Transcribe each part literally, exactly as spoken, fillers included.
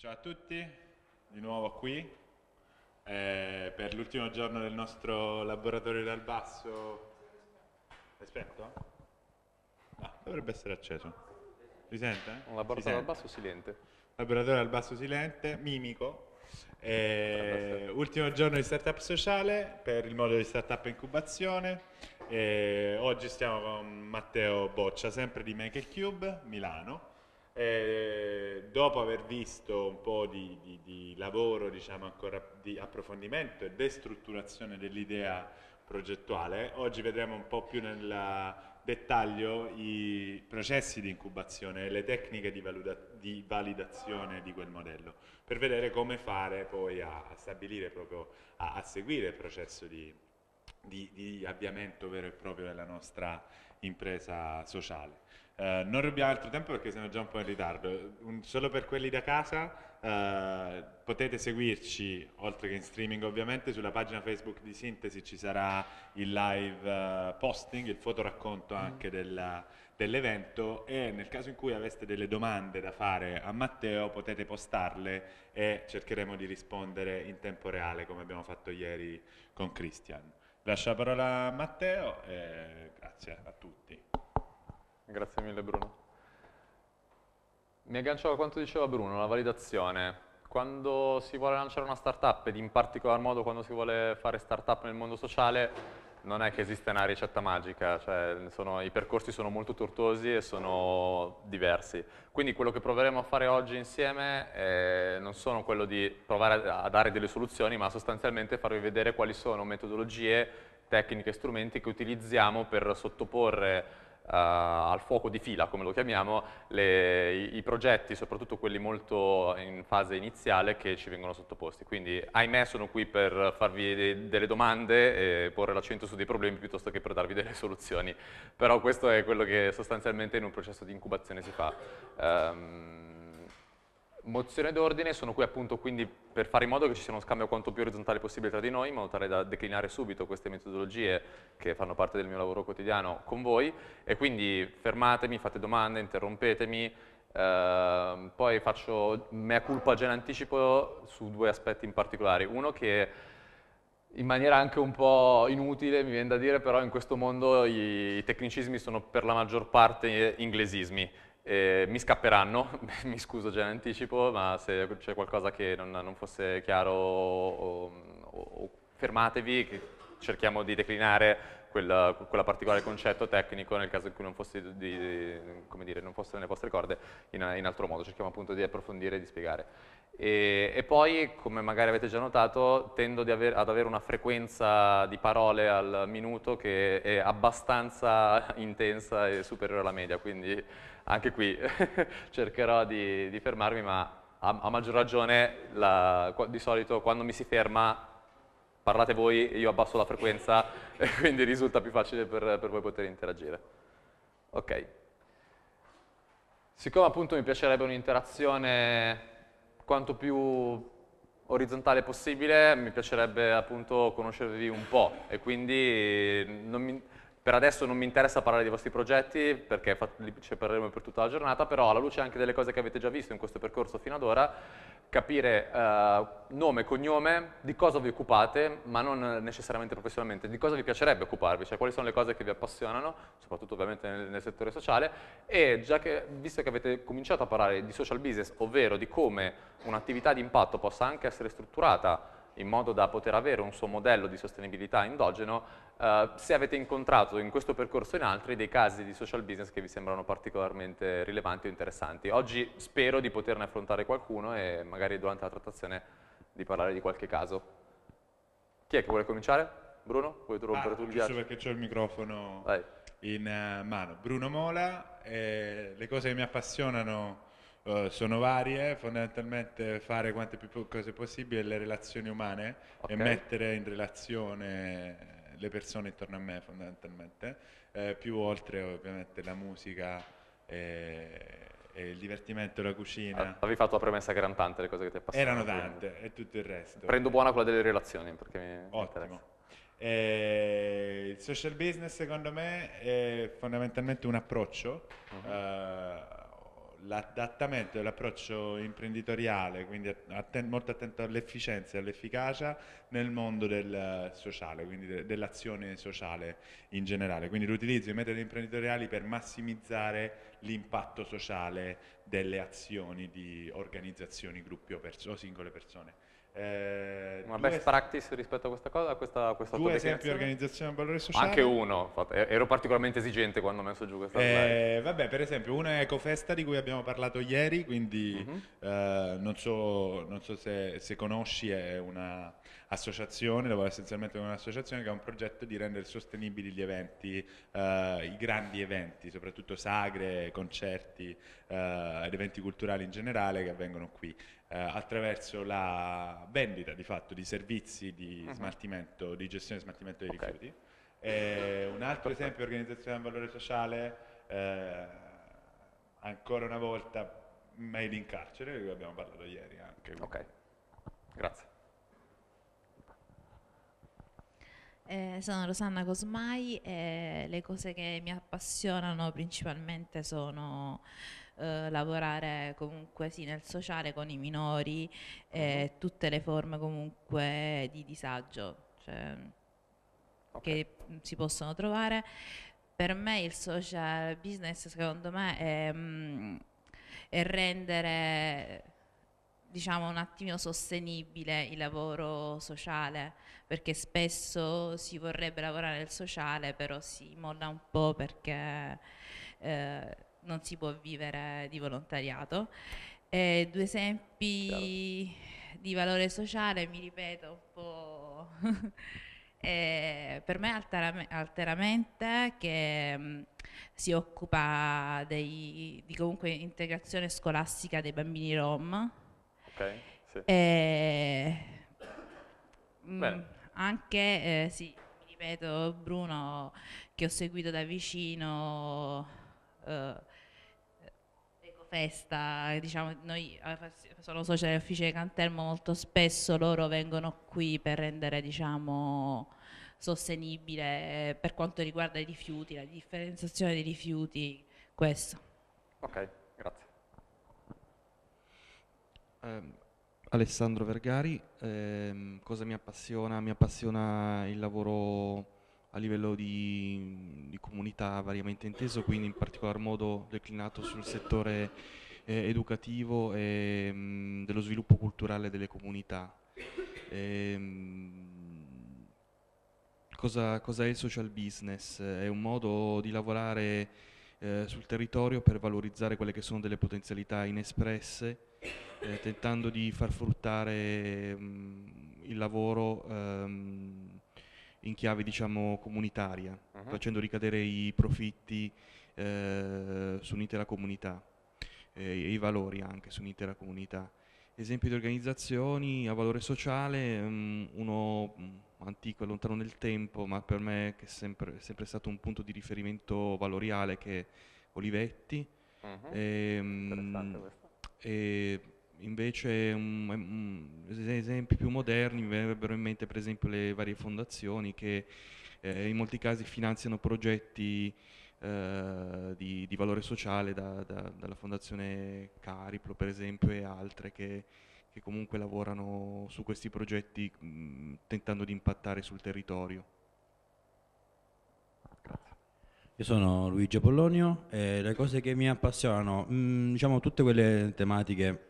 Ciao a tutti, di nuovo qui eh, per l'ultimo giorno del nostro laboratorio dal basso. Aspetta, ah, dovrebbe essere acceso. Si sente? Un laboratorio si dal basso silente. Laboratorio dal basso silente, mimico. Eh, ultimo giorno di startup sociale per il modulo di startup incubazione. Eh, oggi stiamo con Matteo Boccia, sempre di Make a Cube Milano. Eh, dopo aver visto un po' di, di, di lavoro, diciamo ancora di approfondimento e destrutturazione dell'idea progettuale, oggi vedremo un po' più nel dettaglio i processi di incubazione e le tecniche di, valuta, di validazione di quel modello, per vedere come fare poi a, a stabilire proprio, a, a seguire il processo di, di, di avviamento vero e proprio della nostra impresa sociale. Uh, non rubiamo altro tempo perché siamo già un po' in ritardo. Un, solo per quelli da casa uh, potete seguirci, oltre che in streaming ovviamente, sulla pagina Facebook di Sintesi ci sarà il live uh, posting, il fotoracconto anche della, dell'evento, e nel caso in cui aveste delle domande da fare a Matteo potete postarle e cercheremo di rispondere in tempo reale come abbiamo fatto ieri con Christian. Lascio la parola a Matteo e grazie a tutti. Grazie mille Bruno. Mi aggancio a quanto diceva Bruno, la validazione. Quando si vuole lanciare una startup, ed in particolar modo quando si vuole fare startup nel mondo sociale, non è che esiste una ricetta magica, cioè sono, i percorsi sono molto tortuosi e sono diversi. Quindi quello che proveremo a fare oggi insieme è, non sono quello di provare a dare delle soluzioni, ma sostanzialmente farvi vedere quali sono metodologie, tecniche e strumenti che utilizziamo per sottoporre Uh, al fuoco di fila, come lo chiamiamo, le, i, i progetti, soprattutto quelli molto in fase iniziale, che ci vengono sottoposti. Quindi ahimè sono qui per farvi de, delle domande e porre l'accento su dei problemi piuttosto che per darvi delle soluzioni, però questo è quello che sostanzialmente in un processo di incubazione si fa. Um, mozione d'ordine, sono qui appunto quindi per fare in modo che ci sia uno scambio quanto più orizzontale possibile tra di noi, in modo tale da declinare subito queste metodologie che fanno parte del mio lavoro quotidiano con voi, e quindi fermatemi, fate domande, interrompetemi, eh, poi faccio mea culpa già in anticipo su due aspetti in particolare, uno che in maniera anche un po' inutile, mi viene da dire, però in questo mondo i tecnicismi sono per la maggior parte inglesismi. Eh, mi scapperanno, mi scuso già in anticipo, ma se c'è qualcosa che non, non fosse chiaro o, o, fermatevi, che cerchiamo di declinare quella, quella particolare concetto tecnico nel caso in cui non fosse, di, come dire, non fosse nelle vostre corde, in, in altro modo, cerchiamo appunto di approfondire e di spiegare. E, e poi, come magari avete già notato, tendo di aver, ad avere una frequenza di parole al minuto che è abbastanza intensa e superiore alla media, quindi anche qui cercherò di, di fermarmi, ma a, a maggior ragione la, di solito quando mi si ferma parlate voi e io abbasso la frequenza, e quindi risulta più facile per, per voi poter interagire. Ok. Siccome appunto mi piacerebbe un'interazione quanto più orizzontale possibile, mi piacerebbe appunto conoscervi un po', e quindi non mi... Per adesso non mi interessa parlare dei vostri progetti, perché ci parleremo per tutta la giornata, però alla luce anche delle cose che avete già visto in questo percorso fino ad ora, capire eh, nome, cognome, di cosa vi occupate, ma non necessariamente professionalmente, di cosa vi piacerebbe occuparvi, cioè quali sono le cose che vi appassionano, soprattutto ovviamente nel, nel settore sociale, e già che, visto che avete cominciato a parlare di social business, ovvero di come un'attività di impatto possa anche essere strutturata in modo da poter avere un suo modello di sostenibilità endogeno, eh, se avete incontrato in questo percorso e in altri dei casi di social business che vi sembrano particolarmente rilevanti o interessanti. Oggi spero di poterne affrontare qualcuno e magari durante la trattazione di parlare di qualche caso. Chi è che vuole cominciare? Bruno? Vuoi rompere ah, tu il ghiaccio? Giusto perché c'ho il microfono Vai. in mano. Bruno Mola, eh, le cose che mi appassionano Uh, sono varie, fondamentalmente fare quante più cose possibile, le relazioni umane, okay, e mettere in relazione le persone intorno a me fondamentalmente, eh, più oltre ovviamente la musica e, e il divertimento, la cucina. Avevi fatto la premessa che erano tante le cose che ti appassionano? Erano tante, quindi, e tutto il resto. Prendo buona quella delle relazioni perché mi, mi interessa. Eh, il social business secondo me è fondamentalmente un approccio, uh-huh. uh, l'adattamento dell'approccio imprenditoriale, quindi atten- molto attento all'efficienza e all'efficacia nel mondo del sociale, quindi de- dell'azione sociale in generale, quindi l'utilizzo dei metodi imprenditoriali per massimizzare l'impatto sociale delle azioni di organizzazioni, gruppi o, perso- o singole persone. Eh, una best practice rispetto a questa cosa, a questa, a questa due esempi di organizzazione a valore sociale. Anche uno, ero particolarmente esigente quando ho messo giù questa eh, vabbè, per esempio, una è Ecofesta di cui abbiamo parlato ieri, quindi mm-hmm. eh, non so, non so se, se conosci, è una associazione, lavora essenzialmente con un'associazione che ha un progetto di rendere sostenibili gli eventi, eh, i grandi eventi, soprattutto sagre, concerti eh, ed eventi culturali in generale che avvengono qui, eh, attraverso la vendita di fatto di servizi di uh-huh. smaltimento, di gestione e smaltimento dei okay. rifiuti. E un altro esempio di organizzazione a valore sociale, eh, ancora una volta Made in Carcere, di cui abbiamo parlato ieri anche. Ok, grazie. Eh, sono Rosanna Cosmai e le cose che mi appassionano principalmente sono eh, lavorare comunque sì, nel sociale con i minori e eh, tutte le forme comunque di disagio, cioè, okay. che si possono trovare. Per me il social business secondo me è, mh, è rendere, diciamo, un attimino sostenibile il lavoro sociale, perché spesso si vorrebbe lavorare nel sociale però si molla un po' perché eh, non si può vivere di volontariato. E due esempi Ciao. Di valore sociale, mi ripeto un po', e per me alteram- alteramente che mh, si occupa dei, di comunque integrazione scolastica dei bambini rom. Okay, sì. eh, mh, anche eh, sì, ripeto Bruno, che ho seguito da vicino, eh, Ecofesta, diciamo, noi sono soci dell'Ufficio Cantermo, molto spesso loro vengono qui per rendere, diciamo, sostenibile eh, per quanto riguarda i rifiuti, la differenziazione dei rifiuti, questo. Ok, grazie. Um, Alessandro Vergari, ehm, cosa mi appassiona? Mi appassiona il lavoro a livello di, di comunità variamente inteso, quindi in particolar modo declinato sul settore eh, educativo e mh, dello sviluppo culturale delle comunità. E, mh, cosa, cosa è il social business? È un modo di lavorare eh, sul territorio per valorizzare quelle che sono delle potenzialità inespresse, Eh, tentando di far fruttare mh, il lavoro um, in chiave, diciamo, comunitaria, uh-huh. facendo ricadere i profitti eh, su un'intera comunità eh, e i valori anche su un'intera comunità. Esempi di organizzazioni a valore sociale, mh, uno mh, antico e lontano nel tempo, ma per me che è sempre, sempre stato un punto di riferimento valoriale, che è Olivetti. Uh-huh. E, mh, e invece um, um, esempi più moderni mi verrebbero in mente per esempio le varie fondazioni che eh, in molti casi finanziano progetti eh, di, di valore sociale da, da, dalla Fondazione Cariplo per esempio e altre che, che comunque lavorano su questi progetti mh, tentando di impattare sul territorio. Io sono Luigi Polonio e le cose che mi appassionano, mh, diciamo tutte quelle tematiche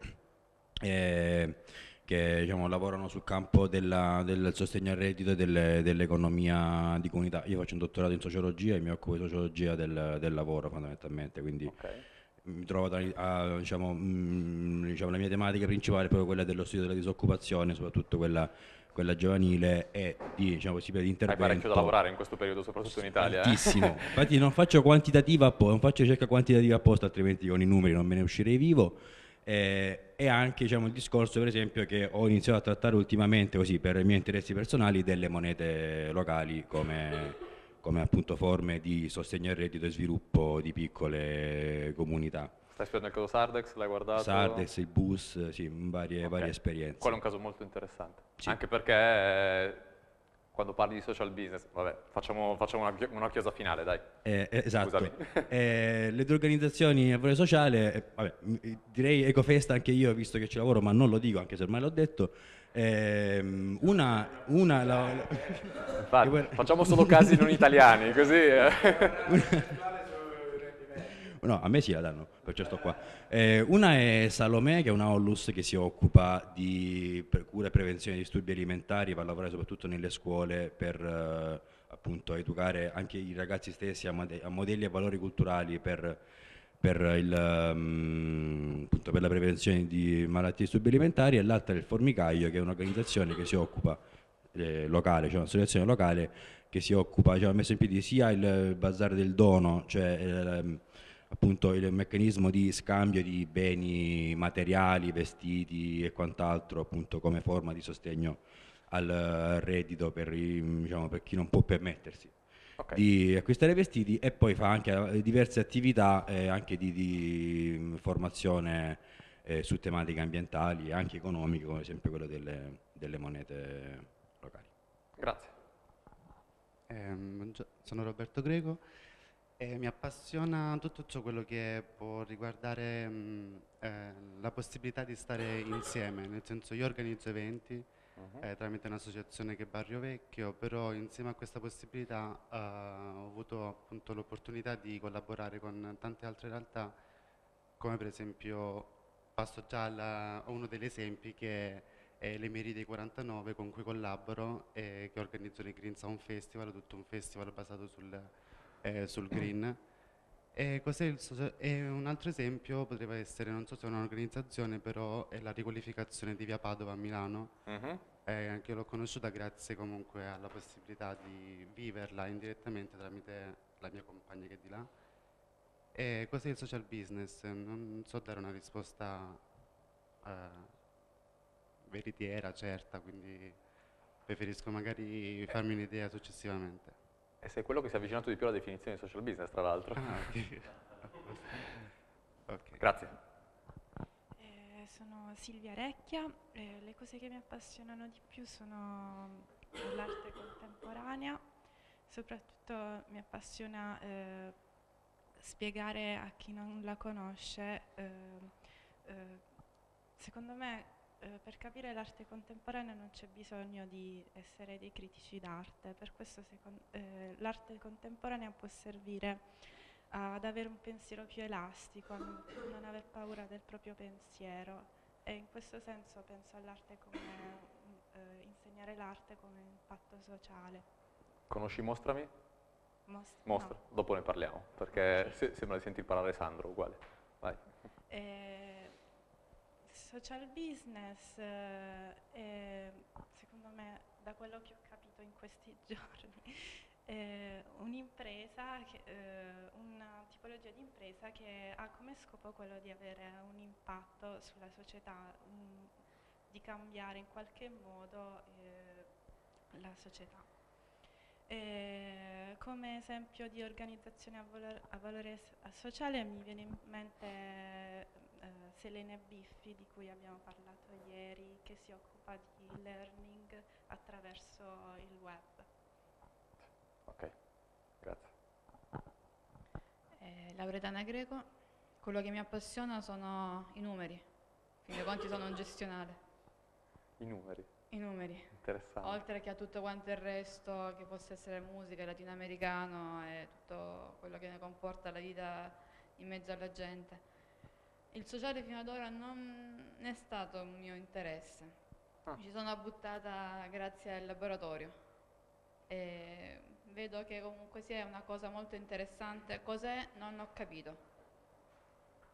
eh, che, diciamo, lavorano sul campo della, del sostegno al reddito e delle, dell'economia di comunità. Io faccio un dottorato in sociologia e mi occupo di sociologia del, del lavoro fondamentalmente, quindi okay. mi trovo a, a, diciamo, mh, diciamo, la mia tematica principale è proprio quella dello studio della disoccupazione, soprattutto quella quella giovanile e di, diciamo, possibilità di intervento. Hai parecchio da lavorare in questo periodo, soprattutto in Italia. Tantissimo. Eh? Infatti non faccio quantitativa apposta, non faccio ricerca quantitativa apposta, altrimenti con i numeri non me ne uscirei vivo. Eh, e anche, diciamo, il discorso, per esempio, che ho iniziato a trattare ultimamente, così per i miei interessi personali, delle monete locali come, come appunto forme di sostegno al reddito e sviluppo di piccole comunità. Stai studiando il caso Sardex, l'hai guardato? Sardex, il bus, sì, varie, okay. varie esperienze. Quello è un caso molto interessante, sì. Anche perché Quando parli di social business, vabbè, facciamo, facciamo una, una chiosa finale, dai. Eh, esatto. Scusami. Eh, le due organizzazioni a valore sociale, eh, vabbè, direi Ecofesta anche io, visto che ci lavoro, ma non lo dico, anche se ormai l'ho detto. Eh, una... una la, la... Infatti, poi... Facciamo solo casi non italiani, così... No, a me sì la danno, perciò sto qua. Eh, una è Salome, che è una Onlus che si occupa di cura e prevenzione di disturbi alimentari, va a lavorare soprattutto nelle scuole per eh, appunto educare anche i ragazzi stessi a, a modelli e valori culturali per, per, il, um, appunto, per la prevenzione di malattie e disturbi alimentari, e l'altra è il Formicaio, che è un'organizzazione che si occupa eh, locale, cioè un'associazione locale che si occupa, cioè, ha messo in piedi sia il bazar del dono, cioè eh, appunto il meccanismo di scambio di beni materiali, vestiti e quant'altro, appunto come forma di sostegno al reddito per, diciamo, per chi non può permettersi okay. di acquistare vestiti, e poi fa anche diverse attività eh, anche di, di formazione eh, su tematiche ambientali e anche economiche, come ad esempio quello delle, delle monete locali. Grazie. Eh, sono Roberto Greco. Eh, mi appassiona tutto ciò quello che può riguardare mh, eh, la possibilità di stare insieme, nel senso io organizzo eventi uh-huh. eh, tramite un'associazione che è Barrio Vecchio, però insieme a questa possibilità eh, ho avuto appunto l'opportunità di collaborare con tante altre realtà, come per esempio passo già alla, a uno degli esempi che è le Meride quarantanove, con cui collaboro e eh, che organizzo il Green Zone Festival, tutto un festival basato sul Eh, sul green. E cos'è il social- e un altro esempio potrebbe essere, non so se è un'organizzazione, però è la riqualificazione di via Padova a Milano, uh-huh. eh, anche io l'ho conosciuta grazie comunque alla possibilità di viverla indirettamente tramite la mia compagna che è di là. E cos'è il social business? Non so dare una risposta eh, veritiera, certa, quindi preferisco magari farmi un'idea successivamente. E sei quello che si è avvicinato di più alla definizione di social business, tra l'altro. Ah, okay. Okay. Grazie. Eh, sono Silvia Recchia. Eh, le cose che mi appassionano di più sono l'arte contemporanea. Soprattutto mi appassiona eh, spiegare a chi non la conosce. Eh, eh, secondo me, eh, per capire l'arte contemporanea non c'è bisogno di essere dei critici d'arte, per questo eh, l'arte contemporanea può servire ad avere un pensiero più elastico, a non aver paura del proprio pensiero, e in questo senso penso all'arte come eh, insegnare l'arte come impatto sociale. Conosci Mostrami? Mostra, Mostra. No. Dopo ne parliamo, perché sì. Sembra di sentir parlare Sandro, uguale. Vai. Eh, Social business, eh, è, secondo me, da quello che ho capito in questi giorni, è un'impresa, che, eh, una tipologia di impresa che ha come scopo quello di avere un impatto sulla società, un, di cambiare in qualche modo eh, la società. E come esempio di organizzazione a, valor, a valore sociale mi viene in mente Uh, Selene Biffi, di cui abbiamo parlato ieri, che si occupa di learning attraverso il web. Ok, grazie. Eh, Lauretana Greco, quello che mi appassiona sono i numeri, in fin dei conti sono un gestionale. I numeri? I numeri. Interessante. Oltre che a tutto quanto il resto, che possa essere musica, latinoamericano e tutto quello che ne comporta la vita in mezzo alla gente. Il sociale fino ad ora non è stato un mio interesse, ah. Ci sono buttata grazie al laboratorio e vedo che comunque sia una cosa molto interessante. Cos'è? Non ho capito.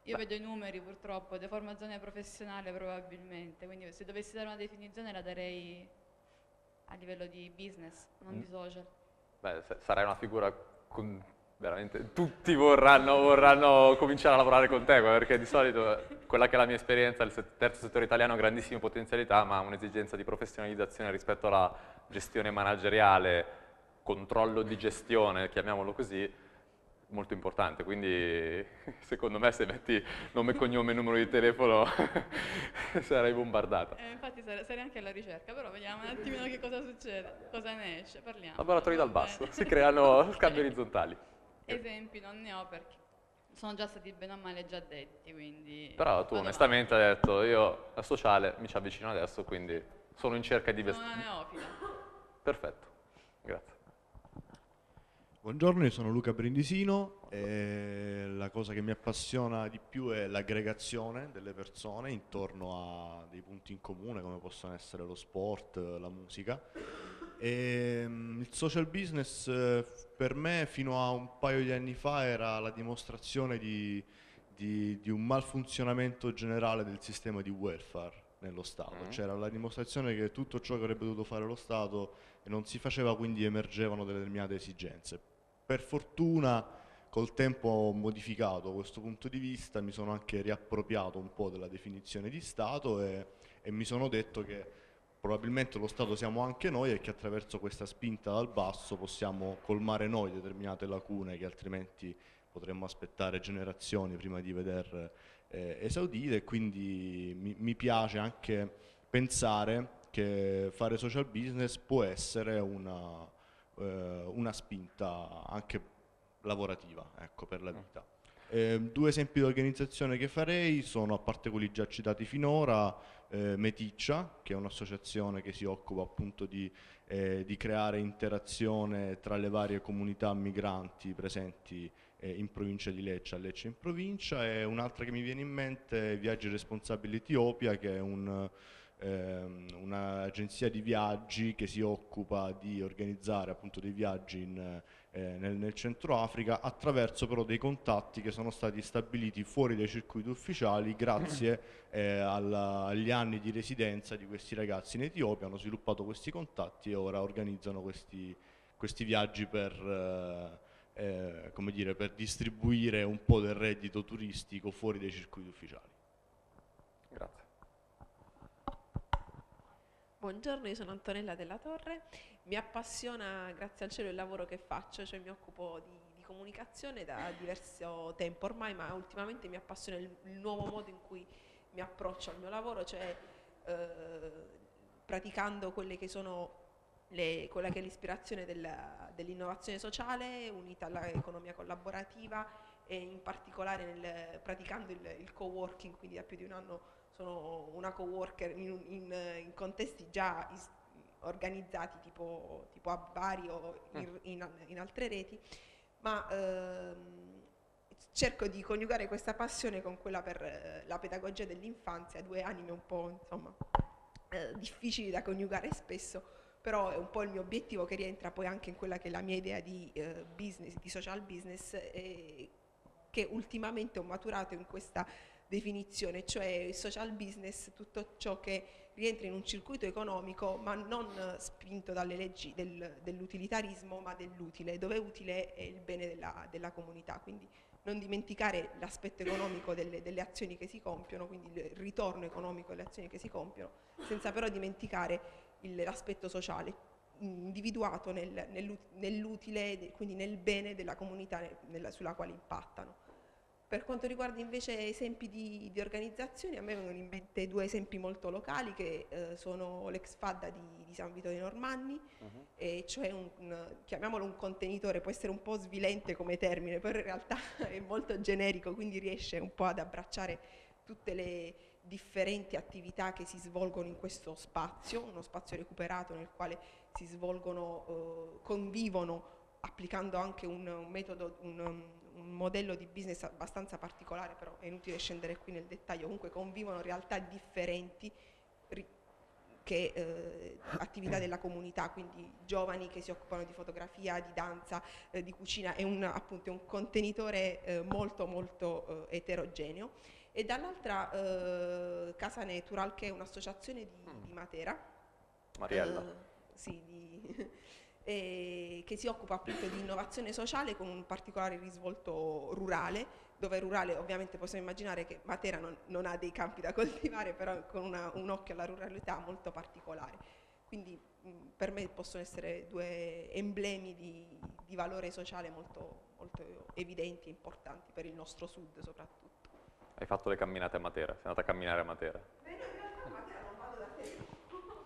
Io Beh. vedo i numeri purtroppo, deformazione professionale probabilmente, quindi se dovessi dare una definizione la darei a livello di business, non mm. di social. Beh, sarai una figura... Con... Veramente tutti vorranno, vorranno cominciare a lavorare con te, perché di solito quella che è la mia esperienza, il terzo settore italiano ha grandissime potenzialità, ma ha un'esigenza di professionalizzazione rispetto alla gestione manageriale, controllo di gestione, chiamiamolo così, molto importante, quindi secondo me se metti nome, cognome e numero di telefono sarai bombardata. Eh, infatti sarei anche alla ricerca, però vediamo un attimino che cosa succede, cosa ne esce, parliamo. Laboratori dal basso, si creano scambi orizzontali. Esempi non ne ho perché sono già stati bene o male già detti, quindi... Però tu onestamente hai detto, io la sociale mi ci avvicino adesso, quindi sono in cerca di vestiti. Sono una neofila. Perfetto, grazie. Buongiorno, io sono Luca Brindisino e la cosa che mi appassiona di più è l'aggregazione delle persone intorno a dei punti in comune come possono essere lo sport, la musica. E il social business per me fino a un paio di anni fa era la dimostrazione di, di, di un malfunzionamento generale del sistema di welfare nello Stato, mm. C'era la dimostrazione che tutto ciò che avrebbe dovuto fare lo Stato non si faceva, quindi emergevano delle determinate esigenze. Per fortuna col tempo ho modificato questo punto di vista, mi sono anche riappropriato un po' della definizione di Stato e, e mi sono detto che probabilmente lo Stato siamo anche noi e che attraverso questa spinta dal basso possiamo colmare noi determinate lacune che altrimenti potremmo aspettare generazioni prima di veder eh, esaudite, e quindi mi, mi piace anche pensare che fare social business può essere una, eh, una spinta anche lavorativa, ecco, per la vita. Eh, due esempi di organizzazione che farei sono, a parte quelli già citati finora, eh, Meticcia, che è un'associazione che si occupa appunto di, eh, di creare interazione tra le varie comunità migranti presenti eh, in provincia di Lecce, a Lecce in provincia, e un'altra che mi viene in mente è Viaggi Responsabili Etiopia, che è un... un'agenzia di viaggi che si occupa di organizzare appunto dei viaggi in, eh, nel, nel Centro Africa attraverso però dei contatti che sono stati stabiliti fuori dai circuiti ufficiali grazie eh, alla, agli anni di residenza di questi ragazzi in Etiopia. Hanno sviluppato questi contatti e ora organizzano questi, questi viaggi per... Eh, eh, come dire, per distribuire un po' del reddito turistico fuori dai circuiti ufficiali. Grazie. Buongiorno, io sono Antonella della Torre, mi appassiona grazie al cielo il lavoro che faccio, cioè mi occupo di, di comunicazione da diverso tempo ormai, ma ultimamente mi appassiona il, il nuovo modo in cui mi approccio al mio lavoro, cioè eh, praticando quelle che sono le, quella che è l'ispirazione dell'innovazione sociale unita all'economia collaborativa e in particolare nel, praticando il, il co-working, quindi da più di un anno sono una coworker in, in, in contesti già is, organizzati tipo, tipo a Bari o in, in, in altre reti, ma ehm, cerco di coniugare questa passione con quella per eh, la pedagogia dell'infanzia, due anime un po' insomma eh, difficili da coniugare spesso, però è un po' il mio obiettivo che rientra poi anche in quella che è la mia idea di eh, business, di social business, eh, che ultimamente ho maturato in questa definizione, cioè il social business, tutto ciò che rientra in un circuito economico ma non spinto dalle leggi del, dell'utilitarismo ma dell'utile, dove utile è il bene della, della comunità, quindi non dimenticare l'aspetto economico delle, delle azioni che si compiono, quindi il ritorno economico delle azioni che si compiono, senza però dimenticare l'aspetto sociale individuato nel, nel, nell'utile, quindi nel bene della comunità nella, sulla quale impattano. Per quanto riguarda invece esempi di, di organizzazioni, a me vengono in mente due esempi molto locali che eh, sono l'Ecofesta di, di San Vito dei Normanni, uh-huh. e cioè un, un, chiamiamolo un contenitore, può essere un po' svilente come termine, però in realtà è molto generico, quindi riesce un po' ad abbracciare tutte le differenti attività che si svolgono in questo spazio, uno spazio recuperato nel quale si svolgono, eh, convivono, applicando anche un, un metodo, un, un modello di business abbastanza particolare, però è inutile scendere qui nel dettaglio, comunque convivono realtà differenti ri, che eh, attività della comunità, quindi giovani che si occupano di fotografia, di danza, eh, di cucina, è un, appunto, un contenitore eh, molto molto eh, eterogeneo, e dall'altra eh, Casa Natural, che è un'associazione di, di Matera, Mariella. Eh, sì, di E che si occupa appunto di innovazione sociale con un particolare risvolto rurale, dove rurale ovviamente possiamo immaginare che Matera non, non ha dei campi da coltivare, però con una, un occhio alla ruralità molto particolare. Quindi mh, per me possono essere due emblemi di, di valore sociale molto, molto evidenti e importanti per il nostro sud soprattutto. Hai fatto le camminate a Matera, sei andata a camminare a Matera. Beh, in realtà a Matera non vado da te,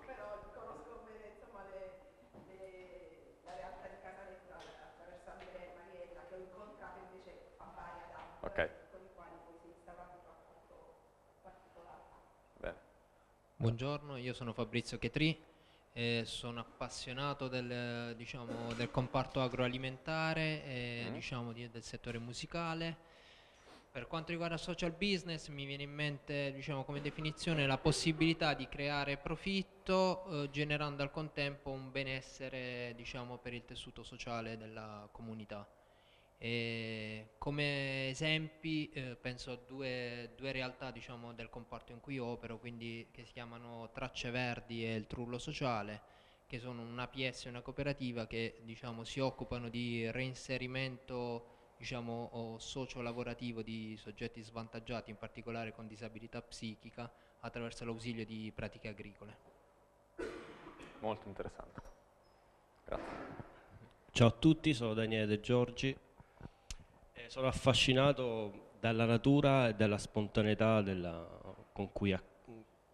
però conosco bene insomma, le, le, la realtà di Casa Natural attraversando le Mariella che ho incontrato invece a Bari ad Alto, okay, con i quali poi si instaurava un rapporto particolare. Bene. Buongiorno, io sono Fabrizio Chetri, eh, sono appassionato del, diciamo, del comparto agroalimentare e mm. diciamo, di, del settore musicale. Per quanto riguarda social business mi viene in mente, diciamo, come definizione la possibilità di creare profitto eh, generando al contempo un benessere, diciamo, per il tessuto sociale della comunità. E come esempi eh, penso a due, due realtà, diciamo, del comparto in cui opero, quindi, che si chiamano Tracce Verdi e il Trullo Sociale, che sono una P S e una cooperativa che, diciamo, si occupano di reinserimento, diciamo, socio-lavorativo di soggetti svantaggiati, in particolare con disabilità psichica, attraverso l'ausilio di pratiche agricole. Molto interessante. Grazie. Ciao a tutti, sono Daniele De Giorgi. Eh, sono affascinato dalla natura e dalla spontaneità della, con cui a,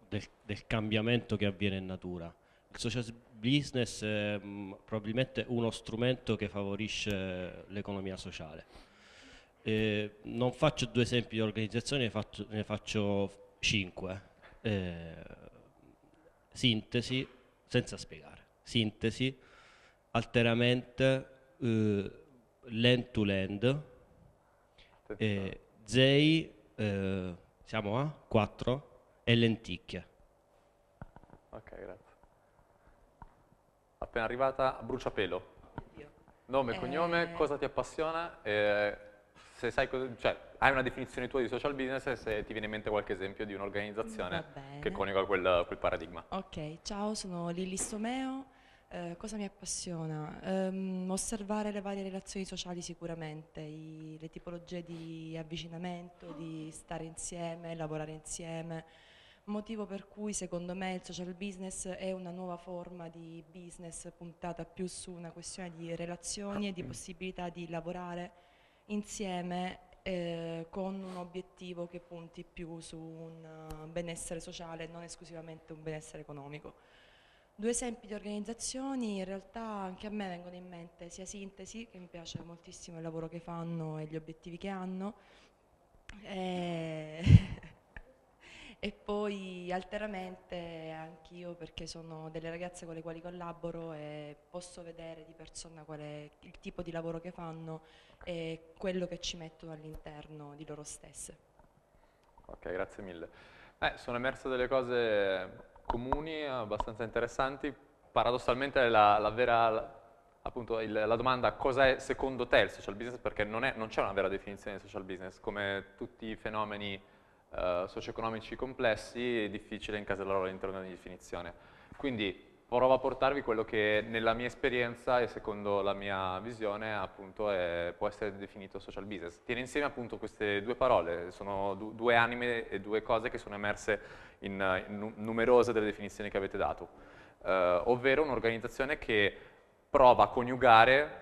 del, del cambiamento che avviene in natura. Il social business è mh, probabilmente uno strumento che favorisce l'economia sociale. Eh, non faccio due esempi di organizzazioni, ne faccio, ne faccio cinque. Eh, sintesi, senza spiegare, sintesi, alteramente, eh, land to land, eh, zei, eh, siamo a quattro, e lenticchie. Ok, grazie. Appena arrivata a bruciapelo, nome e eh... cognome, cosa ti appassiona, eh, se sai cosa, cioè, hai una definizione tua di social business e se ti viene in mente qualche esempio di un'organizzazione che coniuga quel, quel paradigma. Ok, ciao, sono Lili Stomeo, eh, cosa mi appassiona? Um, osservare le varie relazioni sociali sicuramente, i, le tipologie di avvicinamento, di stare insieme, lavorare insieme. Motivo per cui secondo me il social business è una nuova forma di business puntata più su una questione di relazioni e di possibilità di lavorare insieme eh, con un obiettivo che punti più su un benessere sociale e non esclusivamente un benessere economico. Due esempi di organizzazioni, in realtà anche a me vengono in mente sia Sintesi, che mi piace moltissimo il lavoro che fanno e gli obiettivi che hanno, e e poi alteramente anch'io, perché sono delle ragazze con le quali collaboro e posso vedere di persona qual è il tipo di lavoro che fanno e quello che ci mettono all'interno di loro stesse. Ok, grazie mille. Eh, sono emerse delle cose comuni, abbastanza interessanti. Paradossalmente la, la vera, la, appunto, il, la domanda cos'è secondo te il social business, perché non è, non c'è una vera definizione di social business, come tutti i fenomeni Uh, socio-economici complessi, è difficile incasellarlo all'interno di definizione. Quindi provo a portarvi quello che nella mia esperienza e secondo la mia visione appunto è, può essere definito social business. Tiene insieme appunto queste due parole, sono du due anime e due cose che sono emerse in, in numerose delle definizioni che avete dato, uh, ovvero un'organizzazione che prova a coniugare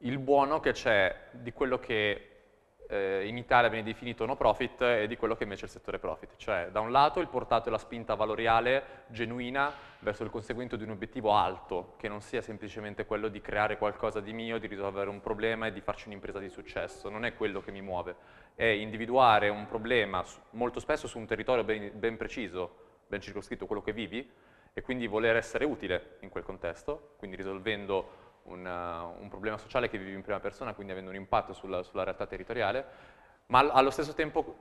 il buono che c'è di quello che in Italia viene definito no profit e di quello che invece è il settore profit, cioè da un lato il portato e la spinta valoriale genuina verso il conseguimento di un obiettivo alto, che non sia semplicemente quello di creare qualcosa di mio, di risolvere un problema e di farci un'impresa di successo, non è quello che mi muove, è individuare un problema molto spesso su un territorio ben, ben preciso, ben circoscritto, quello che vivi, e quindi voler essere utile in quel contesto, quindi risolvendo Un, uh, un problema sociale che vivi in prima persona, quindi avendo un impatto sulla, sulla realtà territoriale, ma all allo stesso tempo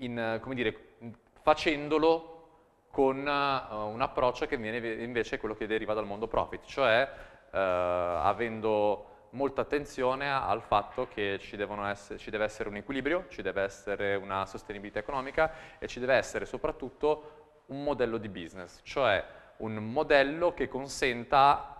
in, uh, come dire, facendolo con uh, un approccio che viene invece quello che deriva dal mondo profit, cioè uh, avendo molta attenzione al fatto che ci, devono essere, ci deve essere un equilibrio, ci deve essere una sostenibilità economica e ci deve essere soprattutto un modello di business, cioè un modello che consenta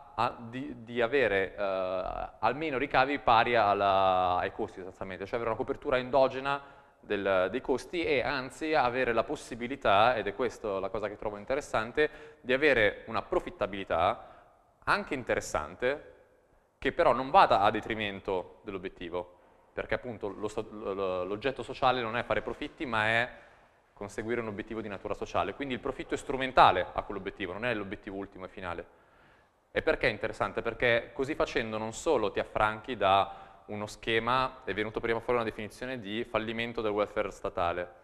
Di, di avere uh, almeno ricavi pari alla, ai costi sostanzialmente, cioè avere una copertura endogena del, dei costi e anzi avere la possibilità, ed è questa la cosa che trovo interessante, di avere una profittabilità anche interessante che però non vada a detrimento dell'obiettivo, perché appunto l'oggetto sociale non è fare profitti ma è conseguire un obiettivo di natura sociale, quindi il profitto è strumentale a quell'obiettivo, non è l'obiettivo ultimo e finale. E perché è interessante? Perché così facendo non solo ti affranchi da uno schema, è venuto prima fuori una definizione di fallimento del welfare statale.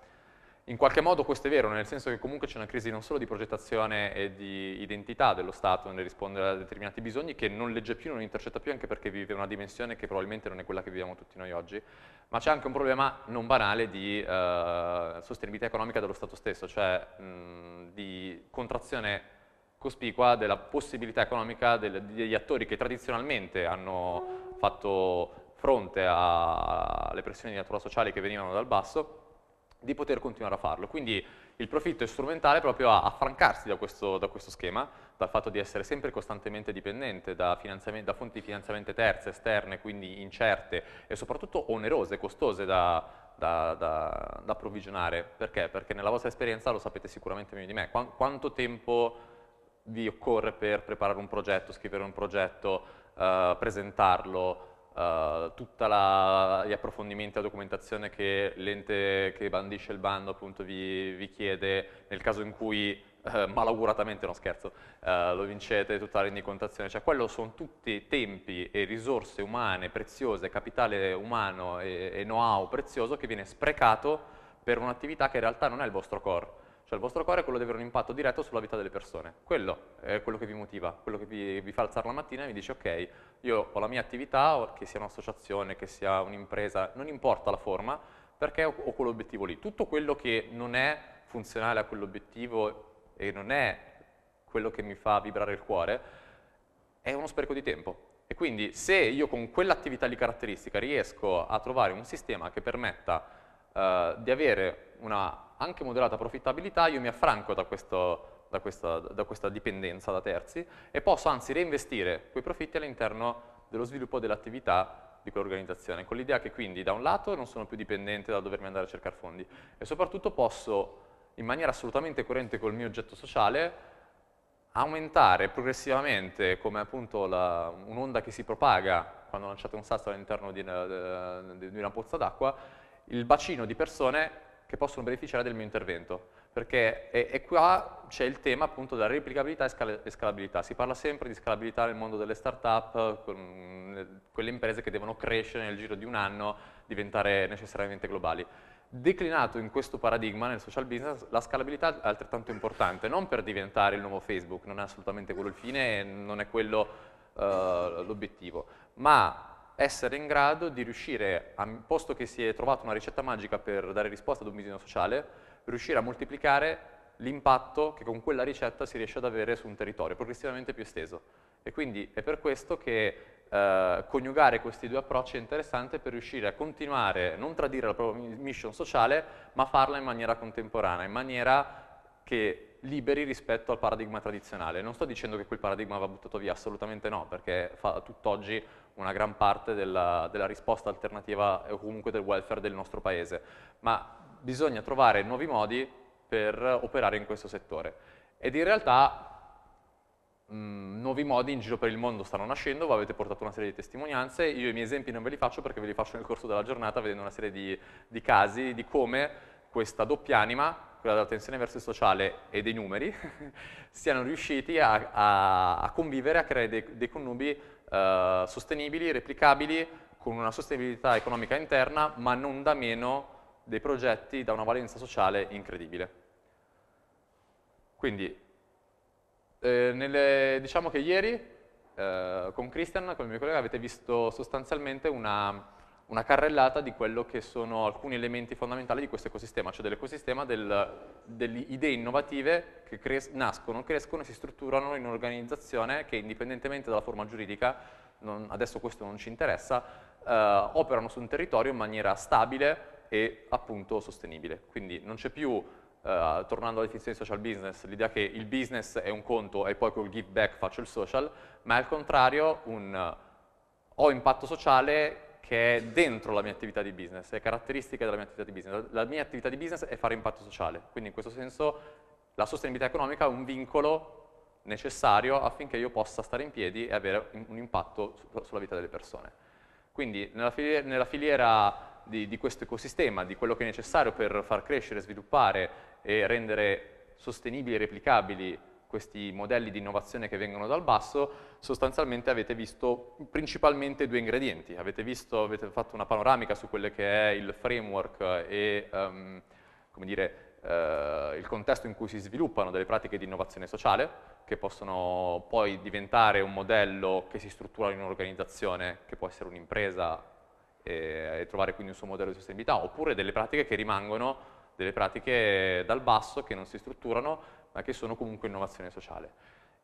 In qualche modo questo è vero, nel senso che comunque c'è una crisi non solo di progettazione e di identità dello Stato nel rispondere a determinati bisogni, che non legge più, non intercetta più, anche perché vive una dimensione che probabilmente non è quella che viviamo tutti noi oggi, ma c'è anche un problema non banale di eh, sostenibilità economica dello Stato stesso, cioè mh, di contrazione cospicua della possibilità economica del, degli attori che tradizionalmente hanno fatto fronte alle pressioni di natura sociale che venivano dal basso, di poter continuare a farlo. Quindi il profitto è strumentale proprio a affrancarsi da questo, da questo schema, dal fatto di essere sempre costantemente dipendente da, da fonti di finanziamento terze, esterne, quindi incerte e soprattutto onerose, costose da, da, da, da approvvigionare. Perché? Perché nella vostra esperienza lo sapete sicuramente meglio di me. Qu- quanto tempo vi occorre per preparare un progetto, scrivere un progetto, eh, presentarlo, Uh, tutta la, gli approfondimenti, la documentazione che l'ente che bandisce il bando appunto vi, vi chiede nel caso in cui uh, malauguratamente, no scherzo, uh, lo vincete, tutta la rendicontazione, cioè quello sono tutti tempi e risorse umane preziose, capitale umano e, e know-how prezioso che viene sprecato per un'attività che in realtà non è il vostro core. Cioè il vostro core è quello di avere un impatto diretto sulla vita delle persone, quello è quello che vi motiva, quello che vi, vi fa alzare la mattina e vi dice ok, io ho la mia attività, che sia un'associazione, che sia un'impresa, non importa la forma, perché ho, ho quell'obiettivo lì. Tutto quello che non è funzionale a quell'obiettivo e non è quello che mi fa vibrare il cuore è uno spreco di tempo. E quindi se io con quell'attività di caratteristica riesco a trovare un sistema che permetta eh, di avere una anche moderata profittabilità, io mi affranco da, questo, da, questa, da questa dipendenza da terzi e posso anzi reinvestire quei profitti all'interno dello sviluppo dell'attività di quell'organizzazione, con l'idea che quindi da un lato non sono più dipendente da dovermi andare a cercare fondi e soprattutto posso in maniera assolutamente coerente col mio oggetto sociale aumentare progressivamente, come appunto un'onda che si propaga quando lanciate un sasso all'interno di, di una pozza d'acqua, il bacino di persone che possono beneficiare del mio intervento, perché è, è qua c'è il tema appunto della replicabilità e, scala, e scalabilità. Si parla sempre di scalabilità nel mondo delle start-up, quelle imprese che devono crescere nel giro di un anno, diventare necessariamente globali. Declinato in questo paradigma, nel social business, la scalabilità è altrettanto importante, non per diventare il nuovo Facebook, non è assolutamente quello il fine e non è quello uh, l'obiettivo, ma essere in grado di riuscire, a, posto che si è trovata una ricetta magica per dare risposta ad un bisogno sociale, riuscire a moltiplicare l'impatto che con quella ricetta si riesce ad avere su un territorio progressivamente più esteso. E quindi è per questo che eh, coniugare questi due approcci è interessante per riuscire a continuare, non tradire la propria mission sociale, ma farla in maniera contemporanea, in maniera che liberi rispetto al paradigma tradizionale. Non sto dicendo che quel paradigma va buttato via, assolutamente no, perché fa tutt'oggi una gran parte della, della risposta alternativa o comunque del welfare del nostro paese, ma bisogna trovare nuovi modi per operare in questo settore. Ed in realtà mh, nuovi modi in giro per il mondo stanno nascendo, voi avete portato una serie di testimonianze, io i miei esempi non ve li faccio perché ve li faccio nel corso della giornata vedendo una serie di, di casi di come questa doppia anima, quella della tensione verso il sociale e dei numeri, siano riusciti a, a, a convivere, a creare dei, dei connubi eh, sostenibili, replicabili, con una sostenibilità economica interna, ma non da meno dei progetti da una valenza sociale incredibile. Quindi, eh, nelle, diciamo che ieri, eh, con Christian, con il mio collega, avete visto sostanzialmente una... una carrellata di quello che sono alcuni elementi fondamentali di questo ecosistema, cioè dell'ecosistema del, delle idee innovative che cres nascono, crescono e si strutturano in un'organizzazione che indipendentemente dalla forma giuridica, non, adesso questo non ci interessa, eh, operano su un territorio in maniera stabile e appunto sostenibile. Quindi non c'è più, eh, tornando alla definizione di social business, l'idea che il business è un conto e poi col give back faccio il social, ma è al contrario un ho impatto sociale che è dentro la mia attività di business, è caratteristica della mia attività di business. La mia attività di business è fare impatto sociale, quindi in questo senso la sostenibilità economica è un vincolo necessario affinché io possa stare in piedi e avere un impatto su, sulla vita delle persone. Quindi nella filiera, nella filiera di, di questo ecosistema, di quello che è necessario per far crescere, sviluppare e rendere sostenibili e replicabili questi modelli di innovazione che vengono dal basso, sostanzialmente avete visto principalmente due ingredienti. Avete visto, avete fatto una panoramica su quello che è il framework e um, come dire, Uh, il contesto in cui si sviluppano delle pratiche di innovazione sociale, che possono poi diventare un modello che si struttura in un'organizzazione, che può essere un'impresa e, e trovare quindi un suo modello di sostenibilità, oppure delle pratiche che rimangono, delle pratiche dal basso che non si strutturano ma che sono comunque innovazione sociale.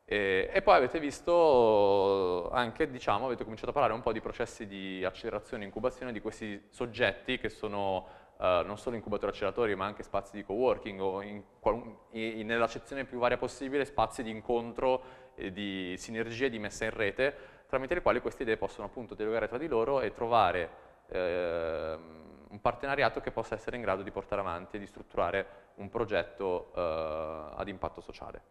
E, e poi avete visto anche, diciamo, avete cominciato a parlare un po' di processi di accelerazione e incubazione di questi soggetti che sono Uh, non solo incubatori acceleratori ma anche spazi di coworking o nell'accezione più varia possibile spazi di incontro, e di sinergie, di messa in rete, tramite le quali queste idee possono appunto dialogare tra di loro e trovare eh, un partenariato che possa essere in grado di portare avanti e di strutturare un progetto eh, ad impatto sociale.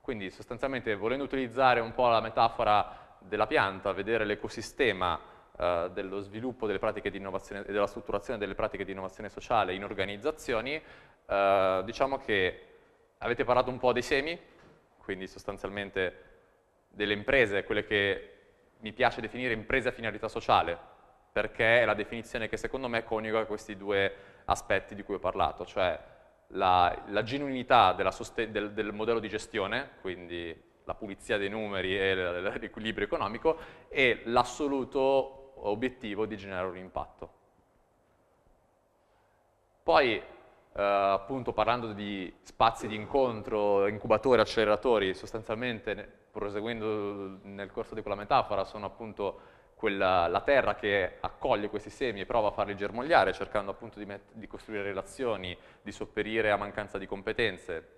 Quindi sostanzialmente, volendo utilizzare un po' la metafora della pianta, vedere l'ecosistema dello sviluppo delle pratiche di innovazione e della strutturazione delle pratiche di innovazione sociale in organizzazioni, eh, diciamo che avete parlato un po' dei semi, quindi sostanzialmente delle imprese, quelle che mi piace definire imprese a finalità sociale, perché è la definizione che secondo me coniuga questi due aspetti di cui ho parlato, cioè la, la genuinità della del, del modello di gestione, quindi la pulizia dei numeri e l'equilibrio economico, e l'assoluto obiettivo di generare un impatto. Poi eh, appunto parlando di spazi di incontro, incubatori, acceleratori, sostanzialmente proseguendo nel corso di quella metafora sono appunto quella, la terra che accoglie questi semi e prova a farli germogliare, cercando appunto di, di costruire relazioni, di sopperire a mancanza di competenze.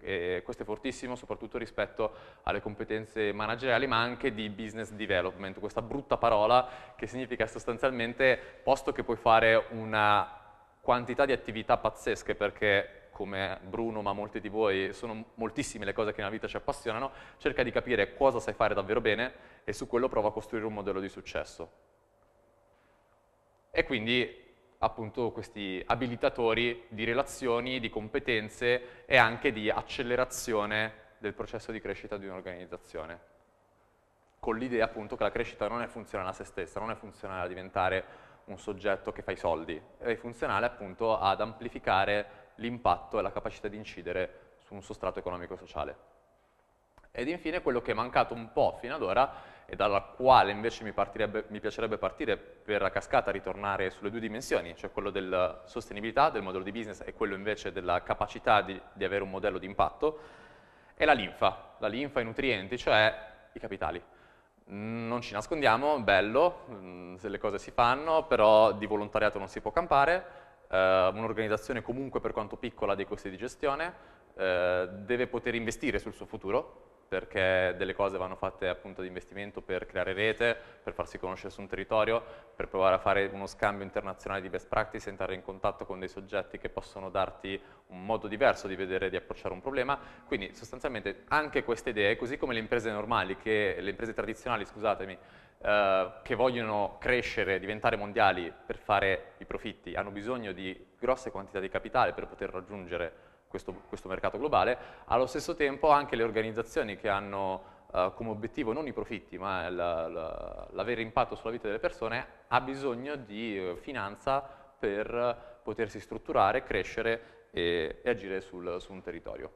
E questo è fortissimo soprattutto rispetto alle competenze manageriali ma anche di business development, questa brutta parola che significa sostanzialmente, posto che puoi fare una quantità di attività pazzesche, perché come Bruno ma molti di voi sono moltissime le cose che nella vita ci appassionano, cerca di capire cosa sai fare davvero bene e su quello prova a costruire un modello di successo. E quindi appunto questi abilitatori di relazioni, di competenze e anche di accelerazione del processo di crescita di un'organizzazione, con l'idea appunto che la crescita non è funzionale a se stessa, non è funzionale a diventare un soggetto che fa i soldi, è funzionale appunto ad amplificare l'impatto e la capacità di incidere su un sostrato economico-sociale. Ed infine quello che è mancato un po' fino ad ora e dalla quale invece mi, mi piacerebbe partire per la cascata, ritornare sulle due dimensioni, cioè quello della sostenibilità, del modello di business, e quello invece della capacità di, di avere un modello di impatto, è la linfa, la linfa, i nutrienti, cioè i capitali. Non ci nascondiamo, bello, se le cose si fanno, però di volontariato non si può campare, eh, un'organizzazione comunque per quanto piccola dei costi di gestione, eh, deve poter investire sul suo futuro, perché delle cose vanno fatte appunto di investimento per creare rete, per farsi conoscere su un territorio, per provare a fare uno scambio internazionale di best practice, entrare in contatto con dei soggetti che possono darti un modo diverso di vedere e di approcciare un problema. Quindi sostanzialmente anche queste idee, così come le imprese normali, che, le imprese tradizionali, scusatemi, eh, che vogliono crescere, diventare mondiali per fare i profitti, hanno bisogno di grosse quantità di capitale per poter raggiungere Questo, questo mercato globale. Allo stesso tempo anche le organizzazioni che hanno eh, come obiettivo non i profitti ma l'avere impatto sulla vita delle persone ha bisogno di eh, finanza per potersi strutturare, crescere e, e agire sul, su un territorio.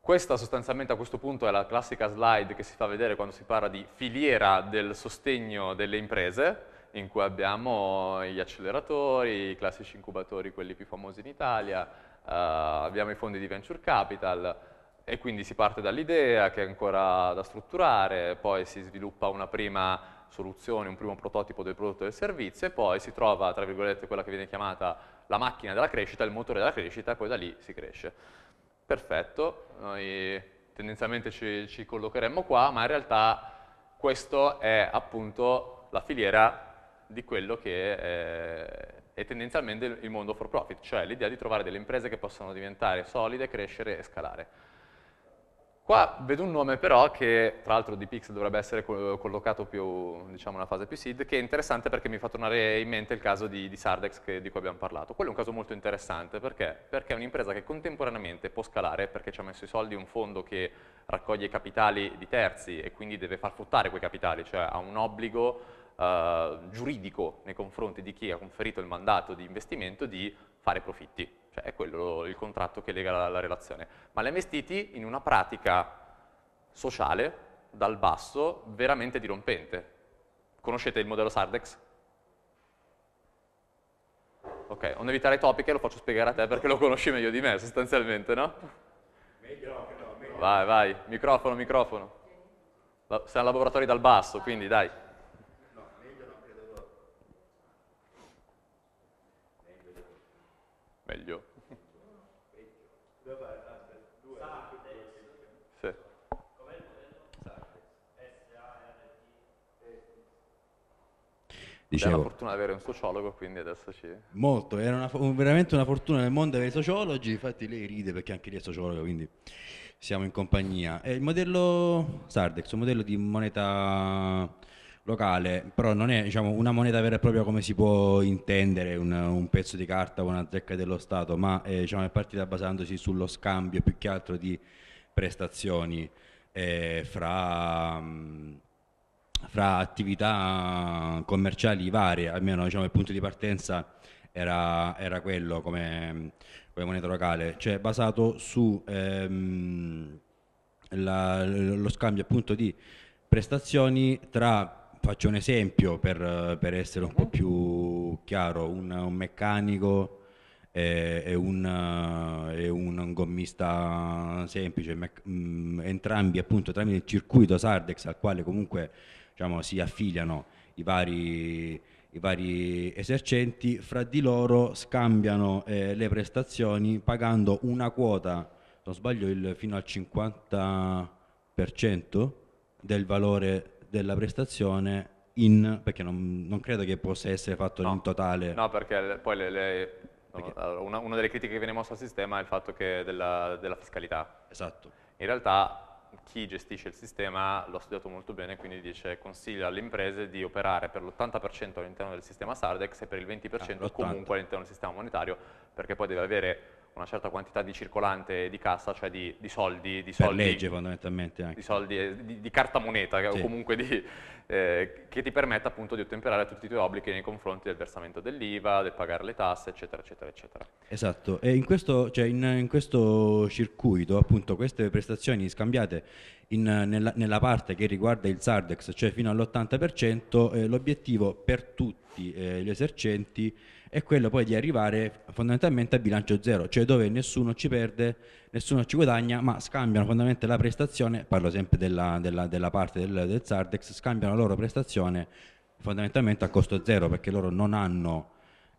Questa sostanzialmente a questo punto è la classica slide che si fa vedere quando si parla di filiera del sostegno delle imprese, in cui abbiamo gli acceleratori, i classici incubatori, quelli più famosi in Italia, eh, abbiamo i fondi di venture capital, e quindi si parte dall'idea che è ancora da strutturare, poi si sviluppa una prima soluzione, un primo prototipo del prodotto o del servizio, e poi si trova, tra virgolette, quella che viene chiamata la macchina della crescita, il motore della crescita, e poi da lì si cresce. Perfetto, noi tendenzialmente ci, ci collocheremmo qua, ma in realtà questo è appunto la filiera di quello che è, è tendenzialmente il mondo for profit, cioè l'idea di trovare delle imprese che possano diventare solide, crescere e scalare. Qua vedo un nome però che, tra l'altro di Pix dovrebbe essere collocato più, diciamo, una fase più seed, che è interessante perché mi fa tornare in mente il caso di, di Sardex che, di cui abbiamo parlato. Quello è un caso molto interessante perché, perché è un'impresa che contemporaneamente può scalare perché ci ha messo i soldi un fondo che raccoglie capitali di terzi e quindi deve far fruttare quei capitali, cioè ha un obbligo eh, giuridico nei confronti di chi ha conferito il mandato di investimento di fare profitti. Cioè è quello il contratto che lega la, la relazione, ma li ha investiti in una pratica sociale, dal basso, veramente dirompente. Conoscete il modello Sardex? Ok, non evitare i topiche, lo faccio spiegare a te perché lo conosci meglio di me, sostanzialmente, no? Meglio, no, meglio. Vai, vai, microfono, microfono. La, siamo laboratori dal basso, quindi dai. Meglio. Sì. Dicevo, è una fortuna avere un sociologo, quindi adesso ci... Molto, era una, un, veramente una fortuna nel mondo avere sociologi, infatti lei ride perché anche lei è sociologa, quindi siamo in compagnia. È il modello Sardex, un modello di moneta... locale, però non è, diciamo, una moneta vera e propria come si può intendere, un, un pezzo di carta o una zecca dello Stato, ma eh, diciamo, è partita basandosi sullo scambio più che altro di prestazioni eh, fra, fra attività commerciali varie, almeno diciamo, il punto di partenza era, era quello come, come moneta locale, cioè basato su ehm, la, lo scambio appunto di prestazioni tra... Faccio un esempio per, per essere un po' più chiaro, un, un meccanico e, e, un, e un gommista semplice, mec, mh, entrambi appunto tramite il circuito Sardex al quale comunque diciamo, si affiliano i vari, i vari esercenti, fra di loro scambiano eh, le prestazioni pagando una quota, se non sbaglio il, fino al cinquanta per cento del valore della prestazione in, perché non, non credo che possa essere fatto no. in totale. No, perché poi le, le, perché? No, una, una delle critiche che viene mossa al sistema è il fatto che della, della fiscalità. Esatto. In realtà chi gestisce il sistema l'ho studiato molto bene, quindi dice consiglia alle imprese di operare per l'ottanta per cento all'interno del sistema Sardex e per il venti per cento ah, comunque all'interno del sistema monetario, perché poi deve avere una certa quantità di circolante di cassa, cioè di, di soldi, di soldi, per legge fondamentalmente anche. Di, soldi, di, di carta moneta, sì. O comunque di, eh, che ti permetta appunto di ottemperare tutti i tuoi obblighi nei confronti del versamento dell'I V A, del pagare le tasse, eccetera, eccetera, eccetera. Esatto, e in questo, cioè in, in questo circuito appunto queste prestazioni scambiate in, nella, nella parte che riguarda il Sardex, cioè fino all'ottanta per cento, eh, l'obiettivo per tutti eh, gli esercenti è quello poi di arrivare fondamentalmente a bilancio zero, cioè dove nessuno ci perde, nessuno ci guadagna, ma scambiano fondamentalmente la prestazione, parlo sempre della, della, della parte del, del Sardex, scambiano la loro prestazione fondamentalmente a costo zero, perché loro non hanno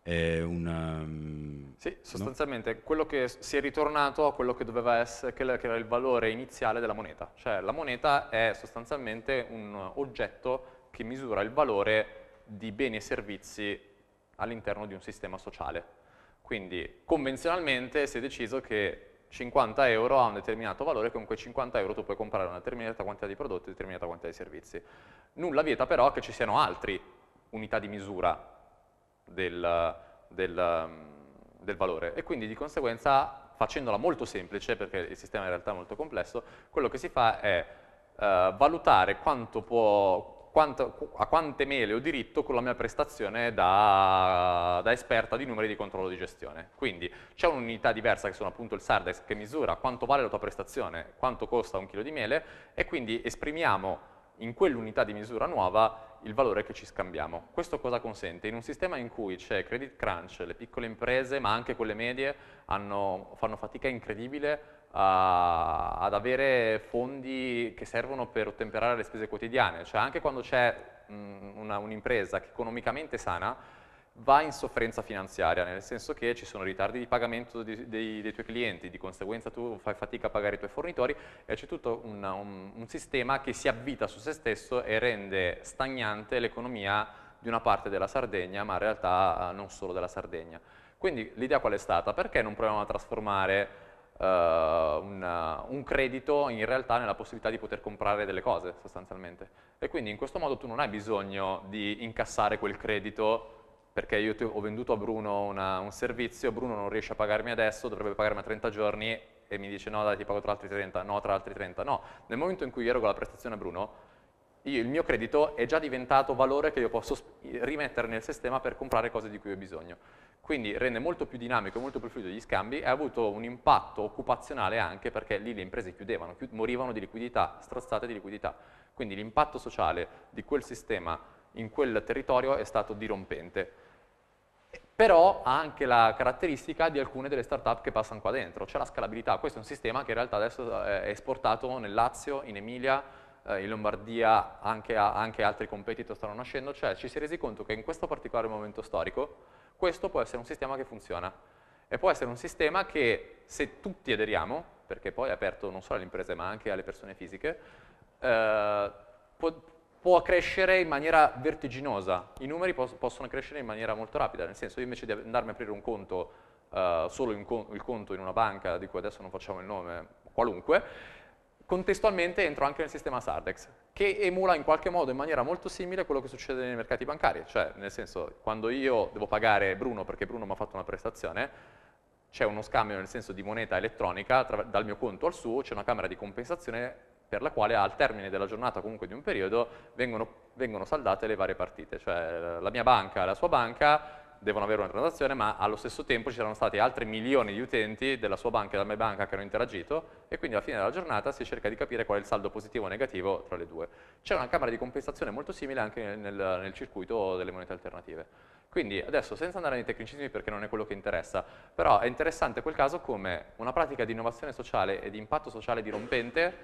eh, un... Sì, sostanzialmente no? Quello che si è ritornato a quello che doveva essere, che era il valore iniziale della moneta, cioè la moneta è sostanzialmente un oggetto che misura il valore di beni e servizi all'interno di un sistema sociale. Quindi convenzionalmente si è deciso che cinquanta euro ha un determinato valore, con quei cinquanta euro tu puoi comprare una determinata quantità di prodotti e una determinata quantità di servizi. Nulla vieta però che ci siano altre unità di misura del, del, del valore e quindi di conseguenza, facendola molto semplice, perché il sistema in realtà è molto complesso, quello che si fa è eh, valutare quanto può... Quanto, a quante mele ho diritto con la mia prestazione da, da esperta di numeri di controllo di gestione. Quindi c'è un'unità diversa che sono appunto il Sardex che misura quanto vale la tua prestazione, quanto costa un chilo di mele e quindi esprimiamo in quell'unità di misura nuova il valore che ci scambiamo. Questo cosa consente? In un sistema in cui c'è credit crunch, le piccole imprese ma anche quelle medie hanno, fanno fatica incredibile ad avere fondi che servono per ottemperare le spese quotidiane, cioè anche quando c'è un'impresa che economicamente sana va in sofferenza finanziaria, nel senso che ci sono ritardi di pagamento di, dei, dei tuoi clienti, di conseguenza tu fai fatica a pagare i tuoi fornitori e c'è tutto una, un, un sistema che si avvita su se stesso e rende stagnante l'economia di una parte della Sardegna, ma in realtà non solo della Sardegna. Quindi l'idea qual è stata? Perché non proviamo a trasformare Uh, una, un credito in realtà nella possibilità di poter comprare delle cose sostanzialmente, e quindi in questo modo tu non hai bisogno di incassare quel credito, perché io ti ho venduto a Bruno una, un servizio, Bruno non riesce a pagarmi adesso, dovrebbe pagarmi a trenta giorni e mi dice no dai ti pago tra altri trenta, no tra altri trenta, no, nel momento in cui io erogo la prestazione a Bruno io, il mio credito è già diventato valore che io posso rimettere nel sistema per comprare cose di cui ho bisogno. Quindi rende molto più dinamico e molto più fluido gli scambi e ha avuto un impatto occupazionale anche perché lì le imprese chiudevano, chiud morivano di liquidità, strozzate di liquidità. Quindi l'impatto sociale di quel sistema in quel territorio è stato dirompente. Però ha anche la caratteristica di alcune delle start-up che passano qua dentro, c'è la scalabilità. Questo è un sistema che in realtà adesso è esportato nel Lazio, in Emilia, in Lombardia, anche, a, anche altri competitor stanno nascendo, cioè ci si è resi conto che in questo particolare momento storico questo può essere un sistema che funziona e può essere un sistema che se tutti aderiamo, perché poi è aperto non solo alle imprese ma anche alle persone fisiche, eh, può, può crescere in maniera vertiginosa, i numeri pos possono crescere in maniera molto rapida, nel senso io invece di andarmi a aprire un conto, eh, solo in con il conto in una banca di cui adesso non facciamo il nome, qualunque, contestualmente entro anche nel sistema Sardex, che emula in qualche modo in maniera molto simile quello che succede nei mercati bancari, cioè nel senso quando io devo pagare Bruno perché Bruno mi ha fatto una prestazione, c'è uno scambio nel senso di moneta elettronica tra, dal mio conto al suo, c'è una camera di compensazione per la quale al termine della giornata comunque di un periodo vengono, vengono saldate le varie partite, cioè la mia banca e la sua banca devono avere una transazione, ma allo stesso tempo ci saranno stati altri milioni di utenti della sua banca e della mia banca che hanno interagito e quindi alla fine della giornata si cerca di capire qual è il saldo positivo o negativo tra le due. C'è una camera di compensazione molto simile anche nel, nel circuito delle monete alternative. Quindi adesso, senza andare nei tecnicismi perché non è quello che interessa, però è interessante quel caso come una pratica di innovazione sociale e di impatto sociale dirompente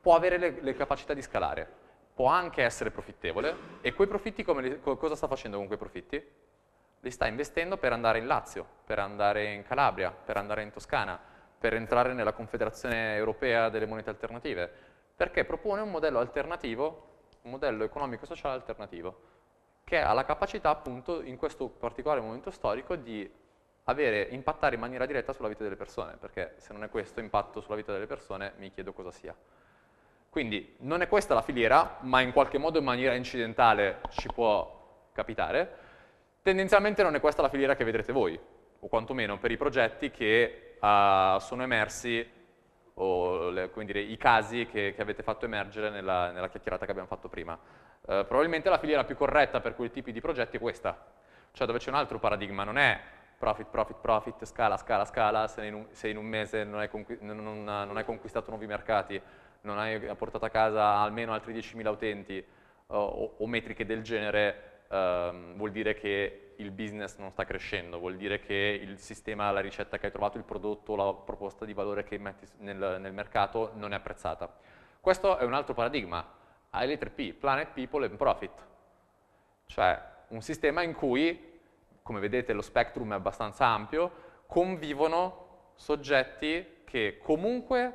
può avere le, le capacità di scalare, può anche essere profittevole e quei profitti come li, cosa sta facendo con quei profitti? Li sta investendo per andare in Lazio, per andare in Calabria, per andare in Toscana, per entrare nella Confederazione Europea delle Monete Alternative, perché propone un modello alternativo, un modello economico-sociale alternativo, che ha la capacità appunto in questo particolare momento storico di avere, impattare in maniera diretta sulla vita delle persone, perché se non è questo impatto sulla vita delle persone mi chiedo cosa sia. Quindi non è questa la filiera, ma in qualche modo in maniera incidentale ci può capitare. Tendenzialmente non è questa la filiera che vedrete voi, o quantomeno per i progetti che uh, sono emersi, o le, come dire, i casi che, che avete fatto emergere nella, nella chiacchierata che abbiamo fatto prima. Uh, probabilmente la filiera più corretta per quei tipi di progetti è questa, cioè dove c'è un altro paradigma, non è profit, profit, profit, scala, scala, scala, se in un, se in un mese non hai, non, non, non hai conquistato nuovi mercati, non hai portato a casa almeno altri diecimila utenti uh, o, o metriche del genere, Uh, vuol dire che il business non sta crescendo, vuol dire che il sistema, la ricetta che hai trovato, il prodotto, la proposta di valore che metti nel, nel mercato non è apprezzata. Questo è un altro paradigma, hai le tre P, Planet, People and Profit, cioè un sistema in cui, come vedete lo spectrum è abbastanza ampio, convivono soggetti che comunque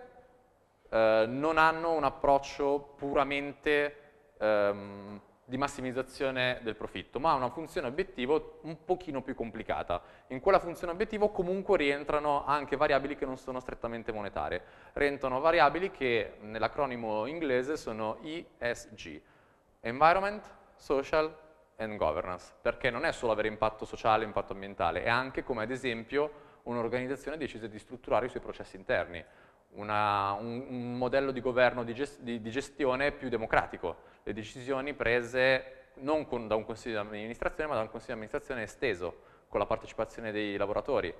uh, non hanno un approccio puramente um, di massimizzazione del profitto, ma ha una funzione obiettivo un pochino più complicata. In quella funzione obiettivo comunque rientrano anche variabili che non sono strettamente monetarie, rientrano variabili che nell'acronimo inglese sono E S G, Environment, Social and Governance, perché non è solo avere impatto sociale, impatto ambientale, è anche come ad esempio un'organizzazione decide di strutturare i suoi processi interni, Una, un, un modello di governo di, gest, di, di gestione più democratico, le decisioni prese non con, da un consiglio di amministrazione ma da un consiglio di amministrazione esteso con la partecipazione dei lavoratori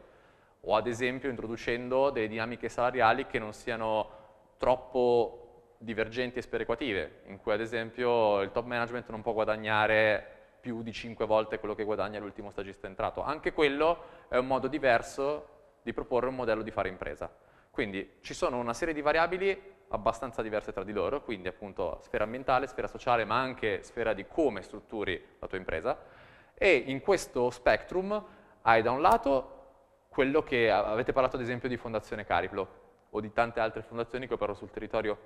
o ad esempio introducendo delle dinamiche salariali che non siano troppo divergenti e sperequative in cui ad esempio il top management non può guadagnare più di cinque volte quello che guadagna l'ultimo stagista entrato, anche quello è un modo diverso di proporre un modello di fare impresa. Quindi ci sono una serie di variabili abbastanza diverse tra di loro, quindi appunto sfera ambientale, sfera sociale, ma anche sfera di come strutturi la tua impresa, E in questo spectrum hai da un lato quello che avete parlato ad esempio di Fondazione Cariplo o di tante altre fondazioni che operano sul territorio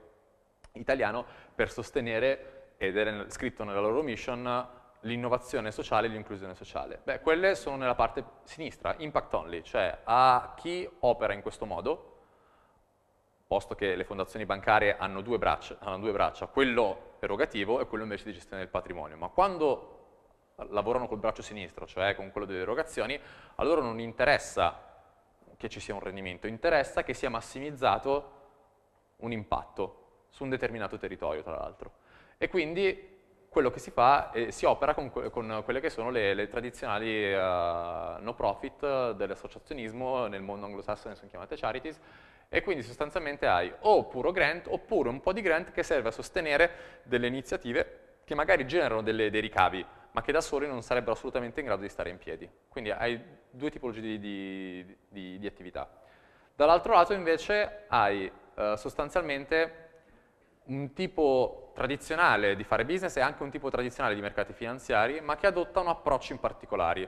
italiano per sostenere, ed è scritto nella loro mission, l'innovazione sociale e l'inclusione sociale. Beh, quelle sono nella parte sinistra, impact only, cioè a chi opera in questo modo, posto che le fondazioni bancarie hanno due braccia, hanno due braccia quello erogativo e quello invece di gestione del patrimonio. Ma quando lavorano col braccio sinistro, cioè con quello delle erogazioni, a loro non interessa che ci sia un rendimento, interessa che sia massimizzato un impatto su un determinato territorio, tra l'altro. E quindi quello che si fa è si opera con, con quelle che sono le, le tradizionali uh, no profit dell'associazionismo, nel mondo anglosassone sono chiamate charities, e quindi sostanzialmente hai o puro grant oppure un po' di grant che serve a sostenere delle iniziative che magari generano delle, dei ricavi, ma che da soli non sarebbero assolutamente in grado di stare in piedi. Quindi hai due tipologie di, di, di, di attività. Dall'altro lato invece hai eh, sostanzialmente un tipo tradizionale di fare business e anche un tipo tradizionale di mercati finanziari, ma che adottano approcci in particolari.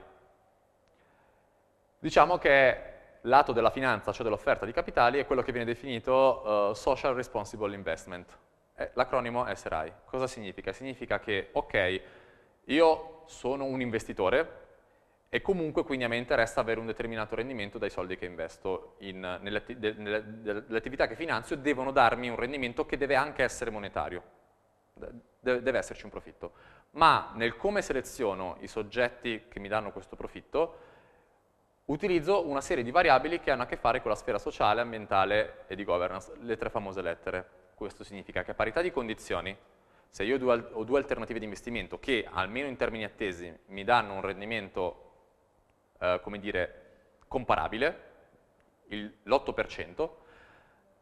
Diciamo che lato della finanza, cioè dell'offerta di capitali, è quello che viene definito eh, Social Responsible Investment. Eh, l'acronimo è S R I. Cosa significa? Significa che, ok, io sono un investitore e comunque quindi a me interessa avere un determinato rendimento dai soldi che investo. Nelle attività che finanzio devono darmi un rendimento che deve anche essere monetario, de deve esserci un profitto. Ma nel come seleziono i soggetti che mi danno questo profitto, utilizzo una serie di variabili che hanno a che fare con la sfera sociale, ambientale e di governance, le tre famose lettere. Questo significa che a parità di condizioni, se io ho due alternative di investimento che, almeno in termini attesi, mi danno un rendimento, eh, come dire, comparabile, l'otto per cento,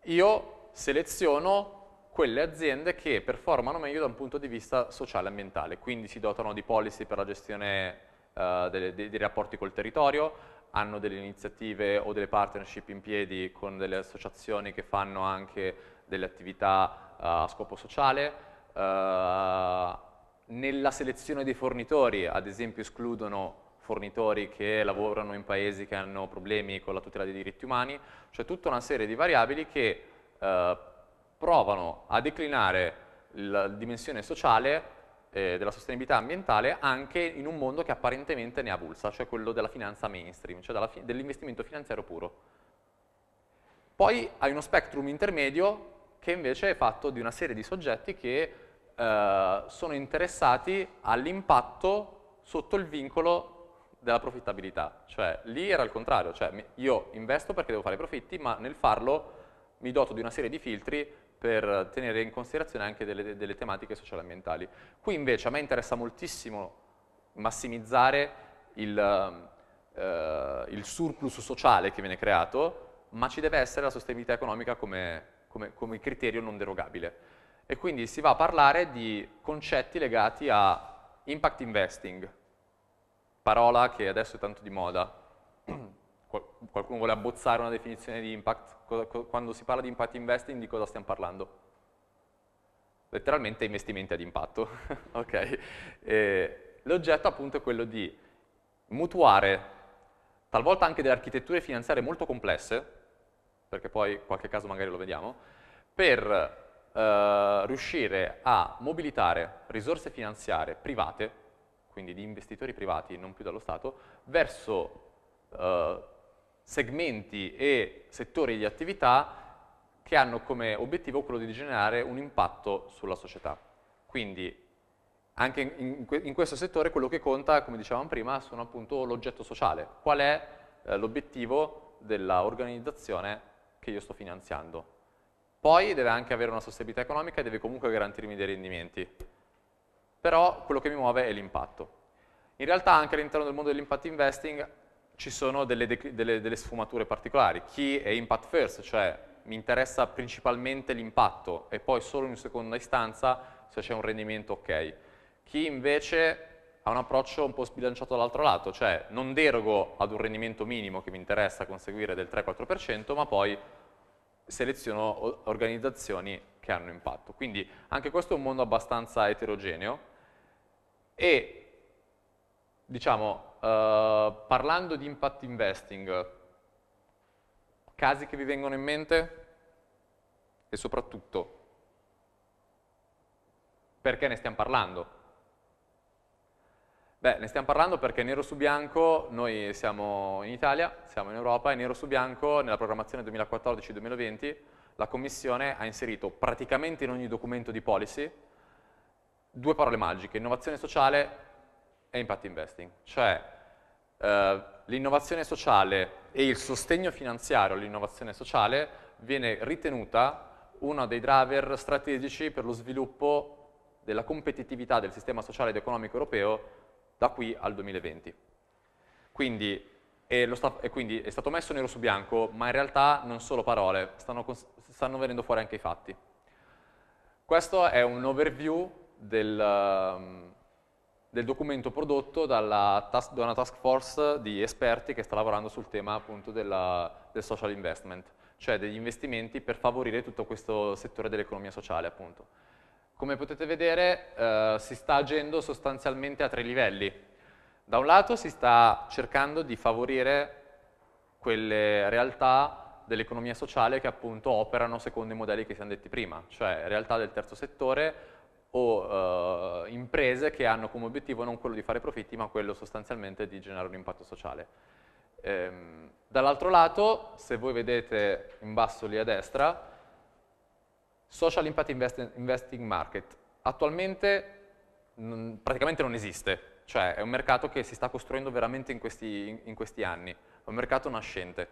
io seleziono quelle aziende che performano meglio da un punto di vista sociale e ambientale, quindi si dotano di policy per la gestione eh, dei, dei, dei rapporti col territorio, hanno delle iniziative o delle partnership in piedi con delle associazioni che fanno anche delle attività eh, a scopo sociale. Uh, nella selezione dei fornitori, ad esempio, escludono fornitori che lavorano in paesi che hanno problemi con la tutela dei diritti umani, cioè tutta una serie di variabili che uh, provano a declinare la dimensione sociale eh, della sostenibilità ambientale anche in un mondo che apparentemente ne ha avulsa, cioè quello della finanza mainstream, cioè fi dell'investimento finanziario puro. Poi hai uno spectrum intermedio che invece è fatto di una serie di soggetti che eh, sono interessati all'impatto sotto il vincolo della profittabilità. Cioè lì era il contrario, cioè io investo perché devo fare profitti, ma nel farlo mi doto di una serie di filtri per tenere in considerazione anche delle, delle tematiche socioambientali. Qui invece a me interessa moltissimo massimizzare il, eh, il surplus sociale che viene creato, ma ci deve essere la sostenibilità economica come... Come, come criterio non derogabile. E quindi si va a parlare di concetti legati a impact investing, parola che adesso è tanto di moda. Qualcuno vuole abbozzare una definizione di impact? Cosa, co, quando si parla di impact investing di cosa stiamo parlando? Letteralmente investimenti ad impatto. Okay. L'oggetto appunto è quello di mutuare, talvolta anche delle architetture finanziarie molto complesse, perché poi qualche caso magari lo vediamo, per eh, riuscire a mobilitare risorse finanziarie private, quindi di investitori privati, non più dallo Stato, verso eh, segmenti e settori di attività che hanno come obiettivo quello di generare un impatto sulla società. Quindi anche in, in questo settore quello che conta, come dicevamo prima, sono appunto l'oggetto sociale. Qual è eh, l'obiettivo dell'organizzazione che io sto finanziando? Poi deve anche avere una sostenibilità economica e deve comunque garantirmi dei rendimenti, però quello che mi muove è l'impatto. In realtà anche all'interno del mondo dell'impact investing ci sono delle, delle, delle sfumature particolari. Chi è impact first, cioè mi interessa principalmente l'impatto e poi solo in seconda istanza se c'è un rendimento ok. Chi invece ha un approccio un po' sbilanciato dall'altro lato, cioè non derogo ad un rendimento minimo che mi interessa conseguire del tre quattro per cento, ma poi seleziono organizzazioni che hanno impatto. Quindi anche questo è un mondo abbastanza eterogeneo e diciamo, eh, parlando di impact investing, casi che vi vengono in mente? E soprattutto, perché ne stiamo parlando? Beh, ne stiamo parlando perché nero su bianco, noi siamo in Italia, siamo in Europa, e nero su bianco nella programmazione duemilaquattordici duemilaventi la Commissione ha inserito praticamente in ogni documento di policy due parole magiche, innovazione sociale e impact investing. Cioè eh, l'innovazione sociale e il sostegno finanziario all'innovazione sociale viene ritenuta uno dei driver strategici per lo sviluppo della competitività del sistema sociale ed economico europeo da qui al duemilaventi. Quindi, e lo sta, e quindi è stato messo nero su bianco, ma in realtà non solo parole, stanno, stanno venendo fuori anche i fatti. Questo è un overview del, del documento prodotto dalla task, da una task force di esperti che sta lavorando sul tema appunto della, del social investment, cioè degli investimenti per favorire tutto questo settore dell'economia sociale appunto. Come potete vedere eh, si sta agendo sostanzialmente a tre livelli. Da un lato si sta cercando di favorire quelle realtà dell'economia sociale che appunto operano secondo i modelli che siamo detti prima, cioè realtà del terzo settore o eh, imprese che hanno come obiettivo non quello di fare profitti ma quello sostanzialmente di generare un impatto sociale. Ehm, dall'altro lato, se voi vedete in basso lì a destra, Social Impact Investing Market, attualmente mh, praticamente non esiste, cioè è un mercato che si sta costruendo veramente in questi, in questi anni, è un mercato nascente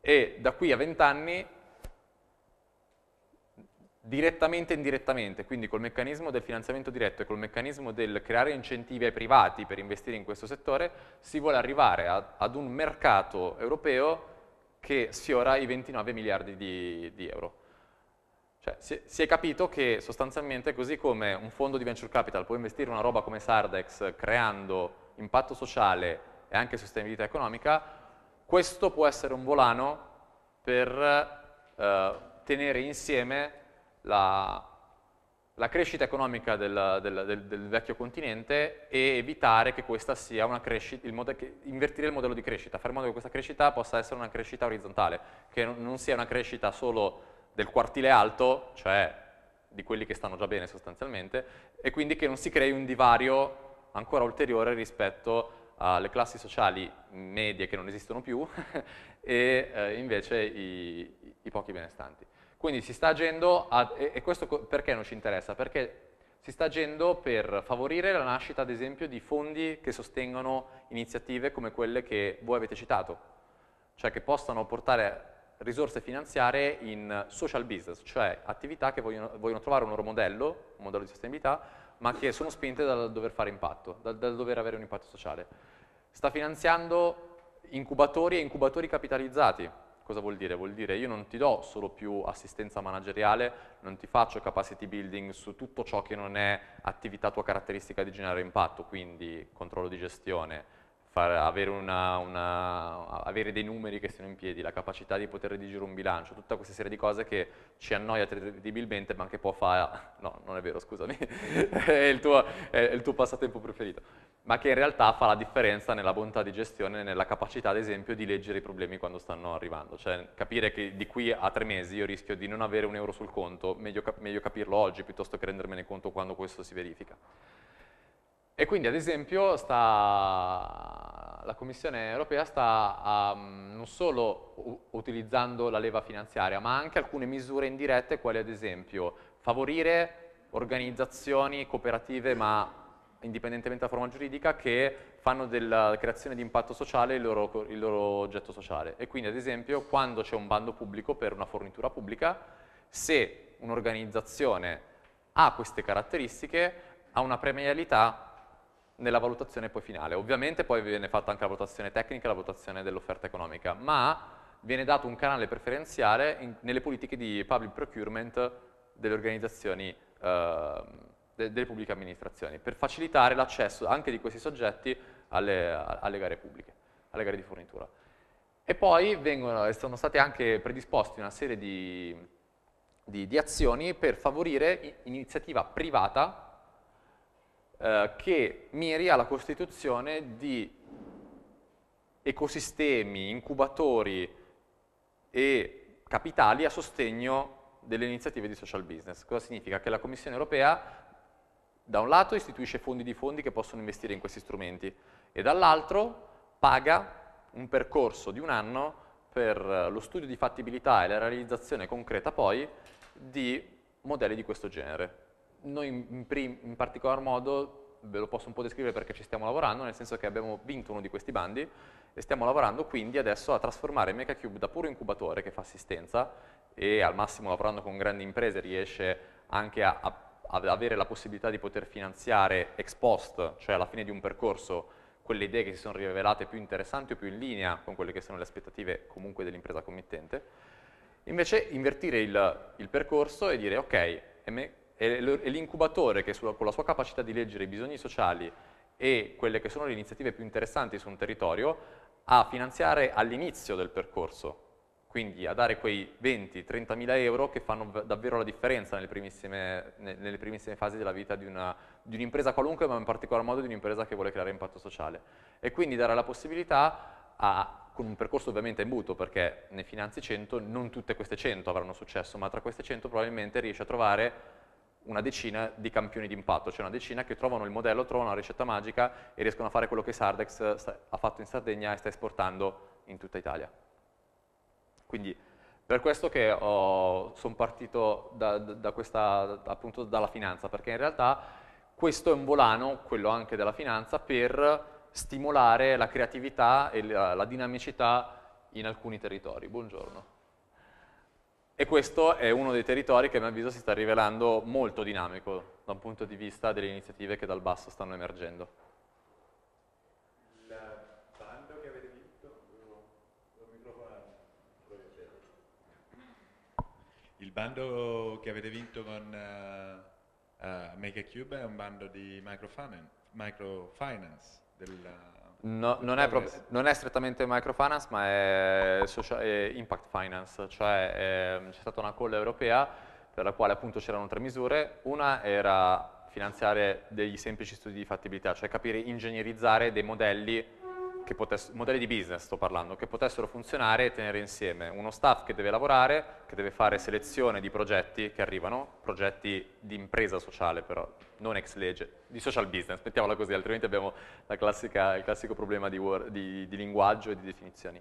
e da qui a vent'anni direttamente e indirettamente, quindi col meccanismo del finanziamento diretto e col meccanismo del creare incentivi ai privati per investire in questo settore, si vuole arrivare a, ad un mercato europeo che sfiora i ventinove miliardi di, di euro. Cioè, si è capito che sostanzialmente così come un fondo di venture capital può investire in una roba come Sardex creando impatto sociale e anche sostenibilità economica, questo può essere un volano per eh, tenere insieme la, la crescita economica del, del, del, del vecchio continente e evitare che questa sia una crescita, il che, invertire il modello di crescita, fare in modo che questa crescita possa essere una crescita orizzontale, che non, non sia una crescita solo del quartile alto, cioè di quelli che stanno già bene sostanzialmente, e quindi che non si crei un divario ancora ulteriore rispetto alle classi sociali medie che non esistono più e eh, invece i, i pochi benestanti. Quindi si sta agendo, a, e, e questo perché non ci interessa? Perché si sta agendo per favorire la nascita ad esempio di fondi che sostengono iniziative come quelle che voi avete citato, cioè che possano portare risorse finanziarie in social business, cioè attività che vogliono, vogliono trovare un loro modello, un modello di sostenibilità, ma che sono spinte dal dover fare impatto, dal, dal dover avere un impatto sociale. Sta finanziando incubatori e incubatori capitalizzati. Cosa vuol dire? Vuol dire io non ti do solo più assistenza manageriale, non ti faccio capacity building su tutto ciò che non è attività tua caratteristica di generare impatto, quindi controllo di gestione, Avere, una, una, avere dei numeri che siano in piedi, la capacità di poter redigere un bilancio, tutta questa serie di cose che ci annoia terribilmente ma che può fare, no non è vero scusami, è, il tuo, è il tuo passatempo preferito, ma che in realtà fa la differenza nella bontà di gestione, nella capacità ad esempio di leggere i problemi quando stanno arrivando, cioè capire che di qui a tre mesi io rischio di non avere un euro sul conto, meglio, cap meglio capirlo oggi piuttosto che rendermene conto quando questo si verifica. E quindi ad esempio sta, la Commissione europea sta um, non solo utilizzando la leva finanziaria, ma anche alcune misure indirette, quali ad esempio favorire organizzazioni cooperative, ma indipendentemente dalla forma giuridica, che fanno della creazione di impatto sociale il loro, il loro oggetto sociale. E quindi ad esempio quando c'è un bando pubblico per una fornitura pubblica, se un'organizzazione ha queste caratteristiche, ha una premialità nella valutazione poi finale. Ovviamente poi viene fatta anche la valutazione tecnica e la valutazione dell'offerta economica, ma viene dato un canale preferenziale in, nelle politiche di public procurement delle organizzazioni, eh, de, delle pubbliche amministrazioni, per facilitare l'accesso anche di questi soggetti alle, alle gare pubbliche, alle gare di fornitura. E poi vengono, sono state anche predisposte una serie di, di, di azioni per favorire iniziativa privata eh, che miri alla costituzione di ecosistemi, incubatori e capitali a sostegno delle iniziative di social business. Cosa significa? Che la Commissione europea da un lato istituisce fondi di fondi che possono investire in questi strumenti e dall'altro paga un percorso di un anno per lo studio di fattibilità e la realizzazione concreta poi di modelli di questo genere. Noi in, in particolar modo, ve lo posso un po' descrivere perché ci stiamo lavorando, nel senso che abbiamo vinto uno di questi bandi e stiamo lavorando quindi adesso a trasformare Make a Cube da puro incubatore che fa assistenza e al massimo lavorando con grandi imprese riesce anche a, a, a avere la possibilità di poter finanziare ex post, cioè alla fine di un percorso, quelle idee che si sono rivelate più interessanti o più in linea con quelle che sono le aspettative comunque dell'impresa committente. Invece invertire il, il percorso e dire ok, è, me, è l'incubatore che sulla, con la sua capacità di leggere i bisogni sociali e quelle che sono le iniziative più interessanti su un territorio a finanziare all'inizio del percorso, quindi a dare quei venti trentamila euro che fanno davvero la differenza nelle primissime, nelle primissime fasi della vita di un'impresa qualunque, ma in particolar modo di un'impresa che vuole creare impatto sociale. E quindi dare la possibilità a... con un percorso ovviamente in imbuto, perché ne finanzi cento, non tutte queste cento avranno successo, ma tra queste cento probabilmente riesci a trovare una decina di campioni di impatto, cioè una decina che trovano il modello, trovano la ricetta magica e riescono a fare quello che Sardex ha fatto in Sardegna e sta esportando in tutta Italia. Quindi per questo che sono partito da, da questa, appunto dalla finanza, perché in realtà questo è un volano, quello anche della finanza, per stimolare la creatività e la, la dinamicità in alcuni territori. Buongiorno. E questo è uno dei territori che a mio avviso si sta rivelando molto dinamico da un punto di vista delle iniziative che dal basso stanno emergendo. Il bando che avete vinto, il microfono, il bando che avete vinto con uh, uh, Make a Cube è un bando di microfinance. microfinance. Della, no, non, è proprio, non è strettamente microfinance, ma è, social, è impact finance, cioè c'è stata una call europea per la quale appunto c'erano tre misure. Una era finanziare degli semplici studi di fattibilità, cioè capire, ingegnerizzare dei modelli che potess- modelli di business sto parlando, che potessero funzionare e tenere insieme uno staff che deve lavorare, che deve fare selezione di progetti che arrivano, progetti di impresa sociale però, non ex legge, di social business, mettiamola così, altrimenti abbiamo la classica, il classico problema di, word, di, di linguaggio e di definizioni.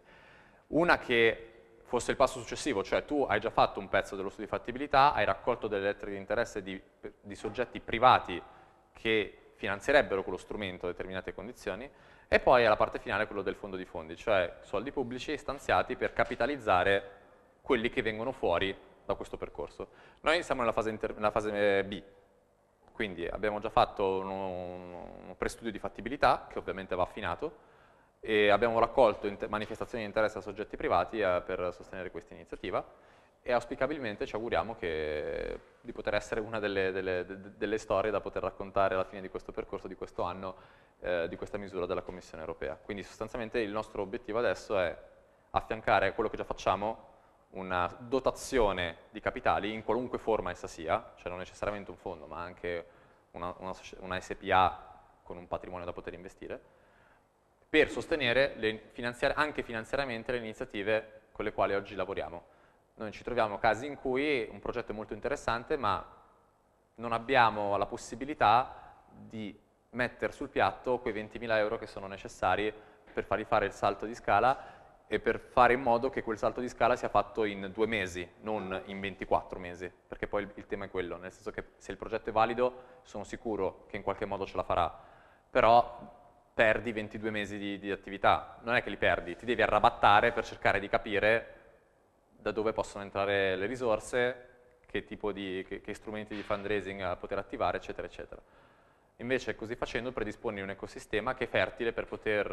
Una che fosse il passo successivo, cioè tu hai già fatto un pezzo dello studio di fattibilità, hai raccolto delle lettere di interesse di, di soggetti privati che finanzierebbero quello strumento a determinate condizioni, e poi alla parte finale quello del fondo di fondi, cioè soldi pubblici stanziati per capitalizzare quelli che vengono fuori da questo percorso. Noi siamo nella fase, nella fase B, quindi abbiamo già fatto uno, uno prestudio di fattibilità, che ovviamente va affinato, e abbiamo raccolto manifestazioni di interesse a soggetti privati eh, per sostenere questa iniziativa, e auspicabilmente ci auguriamo che, di poter essere una delle, delle, delle storie da poter raccontare alla fine di questo percorso, di questo anno, eh, di questa misura della Commissione europea. Quindi sostanzialmente il nostro obiettivo adesso è affiancare a quello che già facciamo una dotazione di capitali in qualunque forma essa sia, cioè non necessariamente un fondo ma anche una, una, una S P A con un patrimonio da poter investire, per sostenere le, finanziar- anche finanziariamente le iniziative con le quali oggi lavoriamo. Noi ci troviamo casi in cui un progetto è molto interessante ma non abbiamo la possibilità di mettere sul piatto quei ventimila euro che sono necessari per fargli fare il salto di scala e per fare in modo che quel salto di scala sia fatto in due mesi, non in ventiquattro mesi, perché poi il tema è quello, nel senso che se il progetto è valido sono sicuro che in qualche modo ce la farà, però perdi ventidue mesi di, di attività, non è che li perdi, ti devi arrabattare per cercare di capire da dove possono entrare le risorse, che, tipo di, che, che strumenti di fundraising poter attivare, eccetera, eccetera. Invece così facendo predisponi un ecosistema che è fertile per poter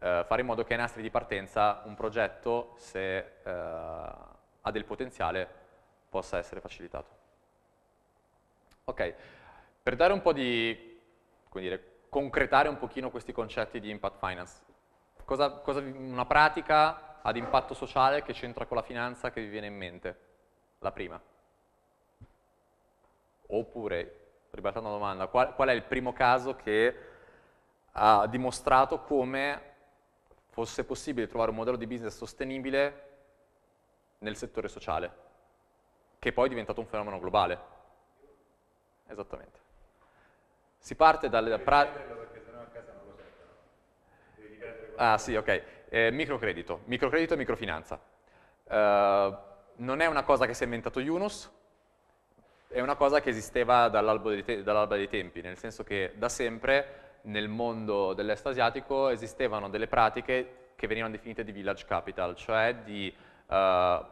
eh, fare in modo che ai nastri di partenza un progetto, se eh, ha del potenziale, possa essere facilitato. Ok, per dare un po' di, come dire, concretare un pochino questi concetti di impact finance, cosa, cosa, una pratica ad impatto sociale che c'entra con la finanza che vi viene in mente? La prima. Oppure ribaltando la domanda, qual, qual è il primo caso che ha dimostrato come fosse possibile trovare un modello di business sostenibile nel settore sociale, che poi è diventato un fenomeno globale? Esattamente. Si parte dalle... Ah sì, ok. Eh, microcredito. Microcredito e microfinanza. Eh, non è una cosa che si è inventato Yunus, è una cosa che esisteva dall'alba dei, te dall'alba dei tempi, nel senso che da sempre nel mondo dell'est asiatico esistevano delle pratiche che venivano definite di village capital, cioè di eh,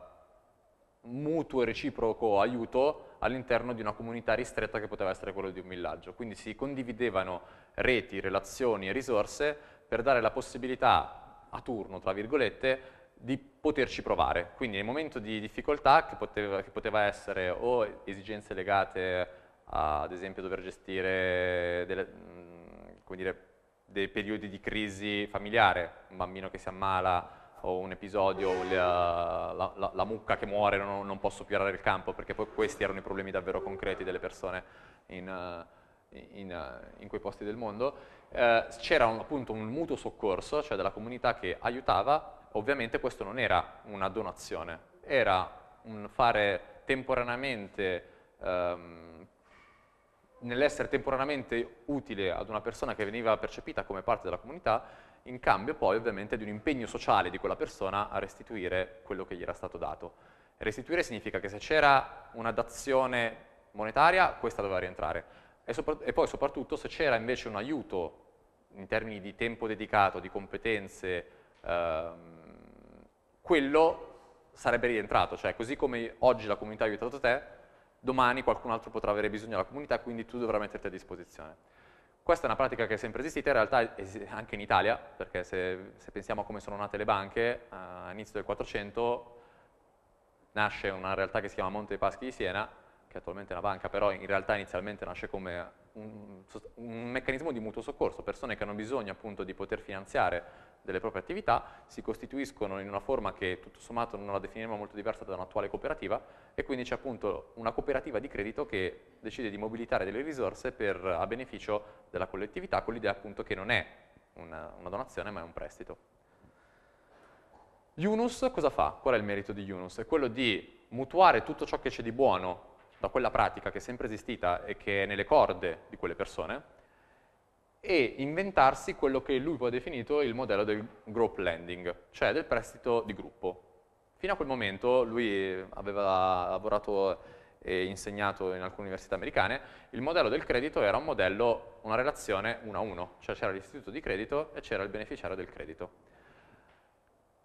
mutuo e reciproco aiuto all'interno di una comunità ristretta che poteva essere quella di un villaggio. Quindi si condividevano reti, relazioni e risorse per dare la possibilità a turno, tra virgolette, di poterci provare. Quindi nel momento di difficoltà, che poteva, che poteva essere o esigenze legate a, ad esempio, dover gestire delle, come dire, dei periodi di crisi familiare, un bambino che si ammala o un episodio, o la, la, la mucca che muore, non, non posso più arare il campo, perché poi questi erano i problemi davvero concreti delle persone in, in, in quei posti del mondo. Eh, c'era appunto un mutuo soccorso, cioè della comunità che aiutava. Ovviamente questo non era una donazione, era un fare temporaneamente, ehm, nell'essere temporaneamente utile ad una persona che veniva percepita come parte della comunità, in cambio poi ovviamente di un impegno sociale di quella persona a restituire quello che gli era stato dato. Restituire significa che se c'era una dazione monetaria, questa doveva rientrare, e, sopra e poi soprattutto se c'era invece un aiuto in termini di tempo dedicato, di competenze, ehm, quello sarebbe rientrato, cioè così come oggi la comunità ha aiutato te, domani qualcun altro potrà avere bisogno della comunità, quindi tu dovrai metterti a disposizione. Questa è una pratica che è sempre esistita, in realtà anche in Italia, perché se, se pensiamo a come sono nate le banche, all'inizio del quattrocento nasce una realtà che si chiama Monte dei Paschi di Siena, che attualmente è una banca, però in realtà inizialmente nasce come un, un meccanismo di mutuo soccorso. Persone che hanno bisogno appunto di poter finanziare delle proprie attività si costituiscono in una forma che tutto sommato non la definiremo molto diversa da un'attuale cooperativa, e quindi c'è appunto una cooperativa di credito che decide di mobilitare delle risorse per, a beneficio della collettività, con l'idea appunto che non è una, una donazione ma è un prestito. Yunus cosa fa? Qual è il merito di Yunus? È quello di mutuare tutto ciò che c'è di buono da quella pratica che è sempre esistita e che è nelle corde di quelle persone, e inventarsi quello che lui poi ha definito il modello del group lending, cioè del prestito di gruppo. Fino a quel momento lui aveva lavorato e insegnato in alcune università americane, il modello del credito era un modello, una relazione uno a uno, cioè c'era l'istituto di credito e c'era il beneficiario del credito.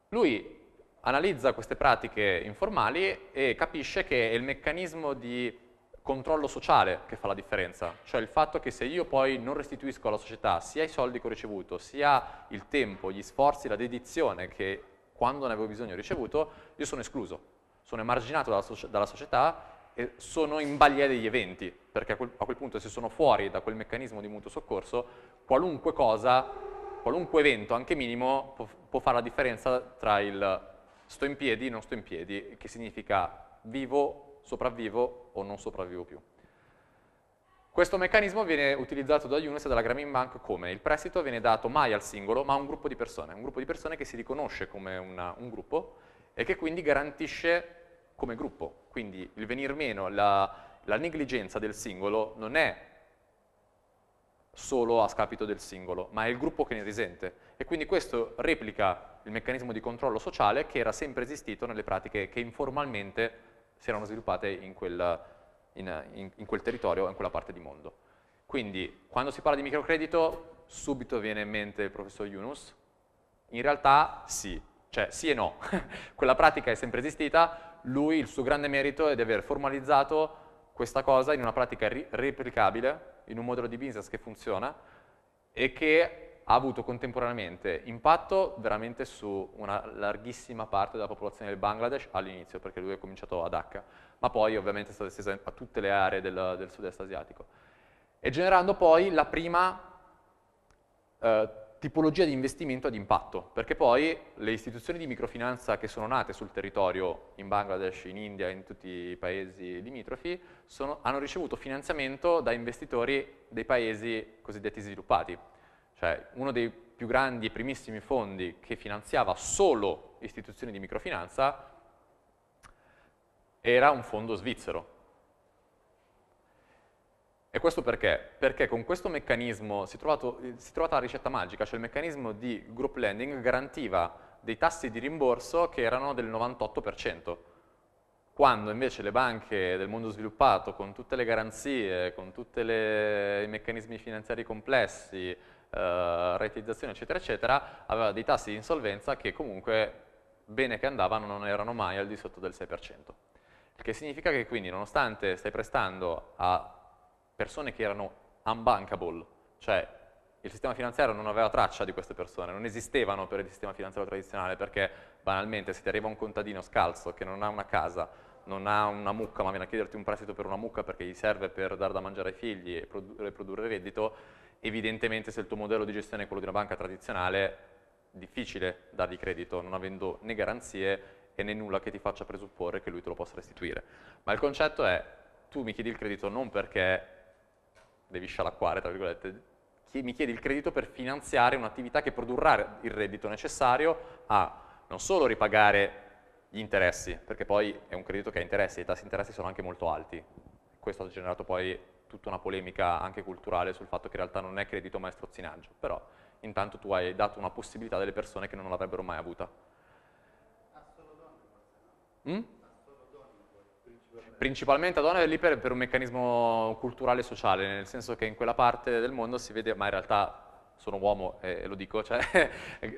Lui analizza queste pratiche informali e capisce che è il meccanismo di controllo sociale che fa la differenza, cioè il fatto che se io poi non restituisco alla società sia i soldi che ho ricevuto, sia il tempo, gli sforzi, la dedizione che quando ne avevo bisogno ho ricevuto, io sono escluso, sono emarginato dalla, so dalla società e sono in balia degli eventi, perché a quel, a quel punto se sono fuori da quel meccanismo di mutuo soccorso, qualunque cosa, qualunque evento, anche minimo, può, può fare la differenza tra il sto in piedi e non sto in piedi, che significa vivo, sopravvivo o non sopravvivo più. Questo meccanismo viene utilizzato da Yunus e dalla Grameen Bank come? Il prestito viene dato mai al singolo, ma a un gruppo di persone, un gruppo di persone che si riconosce come una, un gruppo e che quindi garantisce come gruppo. Quindi il venir meno, la, la negligenza del singolo non è solo a scapito del singolo, ma è il gruppo che ne risente. E quindi questo replica il meccanismo di controllo sociale che era sempre esistito nelle pratiche che informalmente si erano sviluppate in quel, in, in, in quel territorio o in quella parte di mondo. Quindi, quando si parla di microcredito, subito viene in mente il professor Yunus. In realtà sì, cioè sì e no. Quella pratica è sempre esistita, lui, il suo grande merito è di aver formalizzato questa cosa in una pratica ri replicabile, in un modello di business che funziona e che ha avuto contemporaneamente impatto veramente su una larghissima parte della popolazione del Bangladesh all'inizio, perché lui è cominciato a Dhaka, ma poi ovviamente è stata estesa a tutte le aree del, del sud-est asiatico. E generando poi la prima eh, tipologia di investimento ad impatto, perché poi le istituzioni di microfinanza che sono nate sul territorio in Bangladesh, in India, in tutti i paesi limitrofi, sono, hanno ricevuto finanziamento da investitori dei paesi cosiddetti sviluppati. Cioè, uno dei più grandi e primissimi fondi che finanziava solo istituzioni di microfinanza era un fondo svizzero. E questo perché? Perché con questo meccanismo si è trovato, si è trovata la ricetta magica, cioè il meccanismo di group lending garantiva dei tassi di rimborso che erano del novantotto per cento, quando invece le banche del mondo sviluppato, con tutte le garanzie, con tutti i meccanismi finanziari complessi, eh, realizzazione eccetera eccetera, aveva dei tassi di insolvenza che comunque, bene che andavano, non erano mai al di sotto del sei per cento. Il che significa che quindi, nonostante stai prestando a persone che erano unbankable, cioè il sistema finanziario non aveva traccia di queste persone, non esistevano per il sistema finanziario tradizionale, perché banalmente se ti arriva un contadino scalzo che non ha una casa, non ha una mucca, ma viene a chiederti un prestito per una mucca perché gli serve per dar da mangiare ai figli e produrre, produrre reddito, evidentemente se il tuo modello di gestione è quello di una banca tradizionale, difficile dargli credito, non avendo né garanzie e né nulla che ti faccia presupporre che lui te lo possa restituire. Ma il concetto è, tu mi chiedi il credito non perché devi scialacquare, tra virgolette, mi chiedi il credito per finanziare un'attività che produrrà il reddito necessario a non solo ripagare gli interessi, perché poi è un credito che ha interessi, e i tassi di interessi sono anche molto alti. Questo ha generato poi tutta una polemica anche culturale sul fatto che in realtà non è credito ma è strozzinaggio, però intanto tu hai dato una possibilità a delle persone che non l'avrebbero mai avuta. A solo donne, forse no? Mm? Principalmente a donne, lì per, per un meccanismo culturale e sociale, nel senso che in quella parte del mondo si vede, ma in realtà sono uomo e eh, lo dico, cioè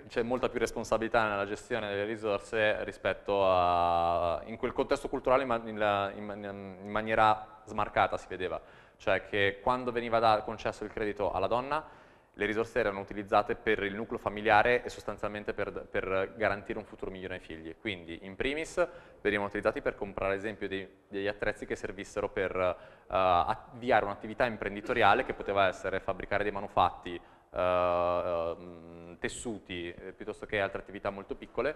c'è molta più responsabilità nella gestione delle risorse rispetto a, in quel contesto culturale in, la, in, man in maniera smarcata si vedeva, cioè che quando veniva da, concesso il credito alla donna, le risorse erano utilizzate per il nucleo familiare e sostanzialmente per, per garantire un futuro migliore ai figli. Quindi, in primis, venivano utilizzati per comprare, ad esempio, dei, degli attrezzi che servissero per uh, avviare un'attività imprenditoriale che poteva essere fabbricare dei manufatti, uh, tessuti, eh, piuttosto che altre attività molto piccole,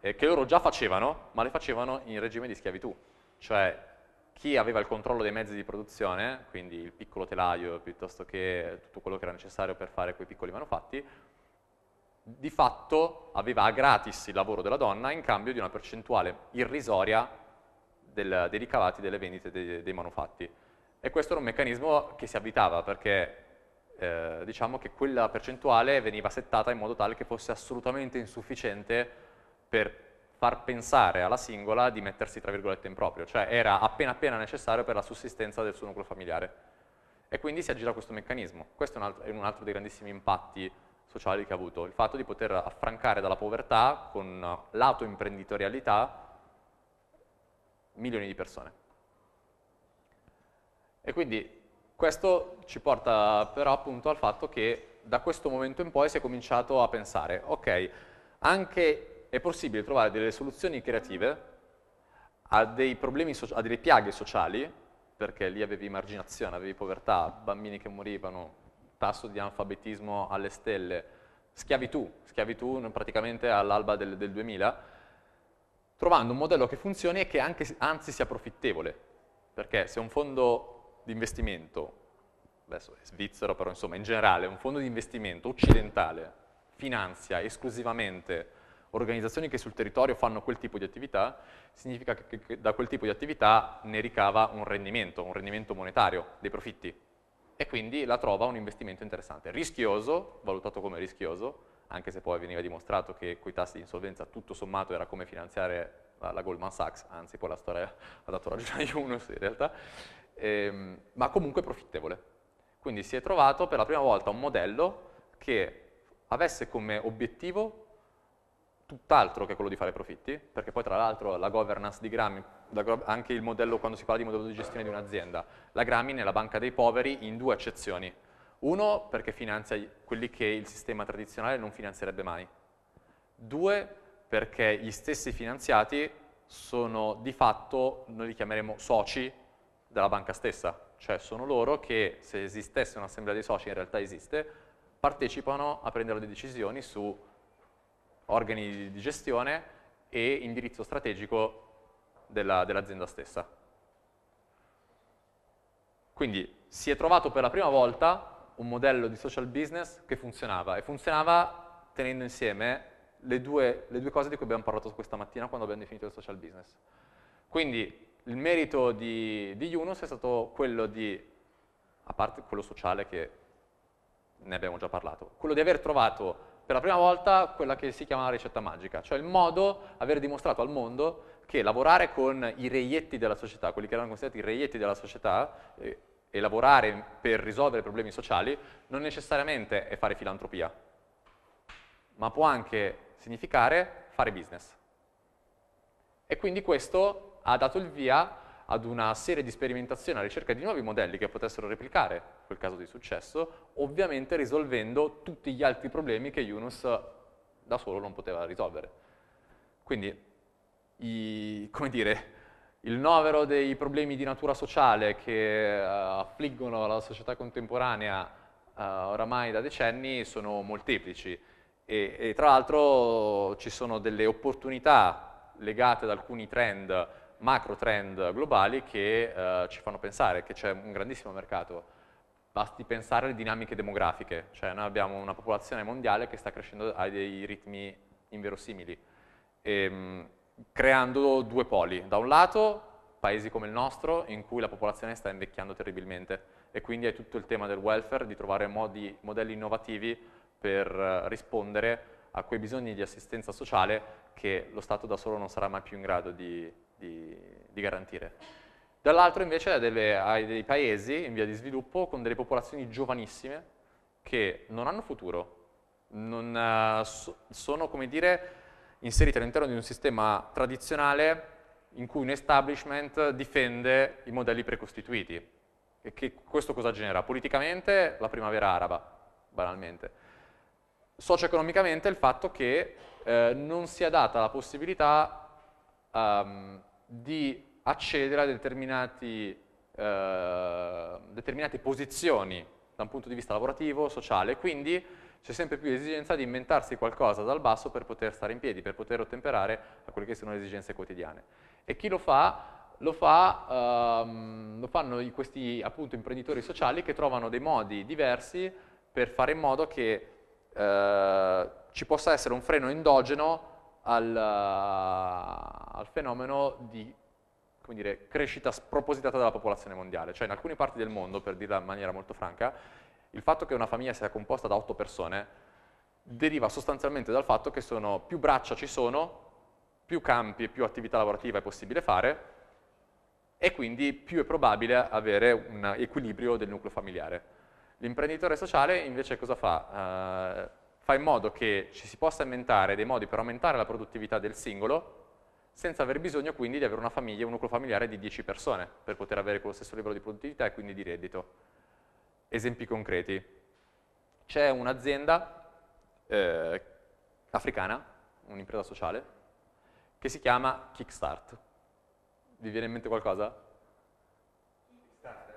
eh, che loro già facevano, ma le facevano in regime di schiavitù. Cioè, chi aveva il controllo dei mezzi di produzione, quindi il piccolo telaio piuttosto che tutto quello che era necessario per fare quei piccoli manufatti, di fatto aveva a gratis il lavoro della donna in cambio di una percentuale irrisoria del, dei ricavati delle vendite dei, dei manufatti. E questo era un meccanismo che si abitava perché eh, diciamo che quella percentuale veniva settata in modo tale che fosse assolutamente insufficiente per far pensare alla singola di mettersi tra virgolette in proprio, cioè era appena appena necessario per la sussistenza del suo nucleo familiare. E quindi si aggira questo meccanismo. Questo è un altro, è un altro dei grandissimi impatti sociali che ha avuto, il fatto di poter affrancare dalla povertà con l'autoimprenditorialità milioni di persone. E quindi questo ci porta però appunto al fatto che da questo momento in poi si è cominciato a pensare, ok, anche è possibile trovare delle soluzioni creative a dei problemi, so a delle piaghe sociali, perché lì avevi emarginazione, avevi povertà, bambini che morivano, tasso di analfabetismo alle stelle, schiavitù, schiavitù praticamente all'alba del, del duemila, trovando un modello che funzioni e che anche, anzi sia profittevole, perché se un fondo di investimento, adesso è svizzero però insomma in generale, un fondo di investimento occidentale finanzia esclusivamente organizzazioni che sul territorio fanno quel tipo di attività, significa che da quel tipo di attività ne ricava un rendimento, un rendimento monetario, dei profitti, e quindi la trova un investimento interessante, rischioso, valutato come rischioso, anche se poi veniva dimostrato che coi tassi di insolvenza tutto sommato era come finanziare la, la Goldman Sachs, anzi poi la storia ha dato ragione a Yunus in realtà, ehm, ma comunque profittevole. Quindi si è trovato per la prima volta un modello che avesse come obiettivo tutt'altro che quello di fare profitti, perché poi tra l'altro la governance di Grameen, anche il modello, quando si parla di modello di gestione di un'azienda, la Grameen è la banca dei poveri in due accezioni. Uno, perché finanzia quelli che il sistema tradizionale non finanzierebbe mai. Due, perché gli stessi finanziati sono di fatto, noi li chiameremo soci della banca stessa, cioè sono loro che, se esistesse un'assemblea dei soci, in realtà esiste, partecipano a prendere le decisioni su organi di gestione e indirizzo strategico della, dell'azienda stessa. Quindi si è trovato per la prima volta un modello di social business che funzionava, e funzionava tenendo insieme le due, le due cose di cui abbiamo parlato questa mattina quando abbiamo definito il social business. Quindi il merito di, di Yunus è stato quello di, a parte quello sociale che ne abbiamo già parlato, quello di aver trovato per la prima volta quella che si chiama la ricetta magica, cioè il modo, aver dimostrato al mondo che lavorare con i reietti della società, quelli che erano considerati i reietti della società, e, e lavorare per risolvere problemi sociali, non necessariamente è fare filantropià, ma può anche significare fare business. E quindi questo ha dato il via ad una serie di sperimentazioni alla ricerca di nuovi modelli che potessero replicare quel caso di successo, ovviamente risolvendo tutti gli altri problemi che Yunus da solo non poteva risolvere. Quindi, i, come dire, il novero dei problemi di natura sociale che uh, affliggono la società contemporanea uh, oramai da decenni sono molteplici, e, e tra l'altro ci sono delle opportunità legate ad alcuni trend, macro trend globali, che eh, ci fanno pensare che c'è un grandissimo mercato. Basti pensare alle dinamiche demografiche, cioè noi abbiamo una popolazione mondiale che sta crescendo a dei ritmi inverosimili, e, mh, creando due poli: da un lato paesi come il nostro in cui la popolazione sta invecchiando terribilmente, e quindi è tutto il tema del welfare, di trovare modi, modelli innovativi per eh, rispondere a quei bisogni di assistenza sociale che lo Stato da solo non sarà mai più in grado di Di, di garantire. Dall'altro invece hai dei, dei paesi in via di sviluppo con delle popolazioni giovanissime che non hanno futuro, non, so, sono, come dire, inserite all'interno di un sistema tradizionale in cui un establishment difende i modelli precostituiti. E che questo cosa genera? Politicamente la primavera araba, banalmente. Socio-economicamente il fatto che eh, non sia data la possibilità Um, di accedere a determinati, eh, determinate posizioni da un punto di vista lavorativo, sociale, quindi c'è sempre più l'esigenza di inventarsi qualcosa dal basso per poter stare in piedi, per poter ottemperare a quelle che sono le esigenze quotidiane. E chi lo fa? Lo, fa, um, lo fanno questi appunto imprenditori sociali che trovano dei modi diversi per fare in modo che eh, ci possa essere un freno endogeno Al, al fenomeno di, come dire, crescita spropositata della popolazione mondiale. Cioè in alcune parti del mondo, per dirla in maniera molto franca, il fatto che una famiglia sia composta da otto persone deriva sostanzialmente dal fatto che sono, più braccia ci sono, più campi e più attività lavorativa è possibile fare, e quindi più è probabile avere un equilibrio del nucleo familiare. L'imprenditore sociale invece cosa fa? Uh, fa in modo che ci si possa inventare dei modi per aumentare la produttività del singolo senza aver bisogno quindi di avere una famiglia, un nucleo familiare di dieci persone per poter avere quello stesso livello di produttività e quindi di reddito. Esempi concreti. C'è un'azienda eh, africana, un'impresa sociale, che si chiama Kickstart. Vi viene in mente qualcosa? Kickstart?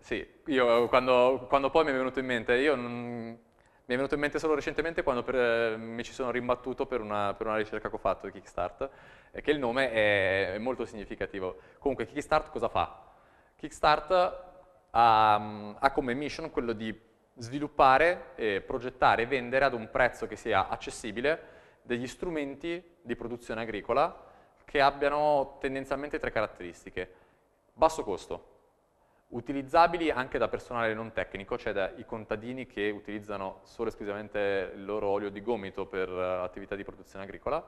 Sì, io quando, quando poi mi è venuto in mente, io non... Mi è venuto in mente solo recentemente quando per, eh, mi ci sono rimbattuto per una, per una ricerca che ho fatto di Kickstart, eh, che il nome è, è molto significativo. Comunque Kickstart cosa fa? Kickstart ha, ha come mission quello di sviluppare, eh, progettare e vendere ad un prezzo che sia accessibile degli strumenti di produzione agricola che abbiano tendenzialmente tre caratteristiche. Basso costo, utilizzabili anche da personale non tecnico, cioè dai contadini che utilizzano solo e esclusivamente il loro olio di gomito per uh, attività di produzione agricola,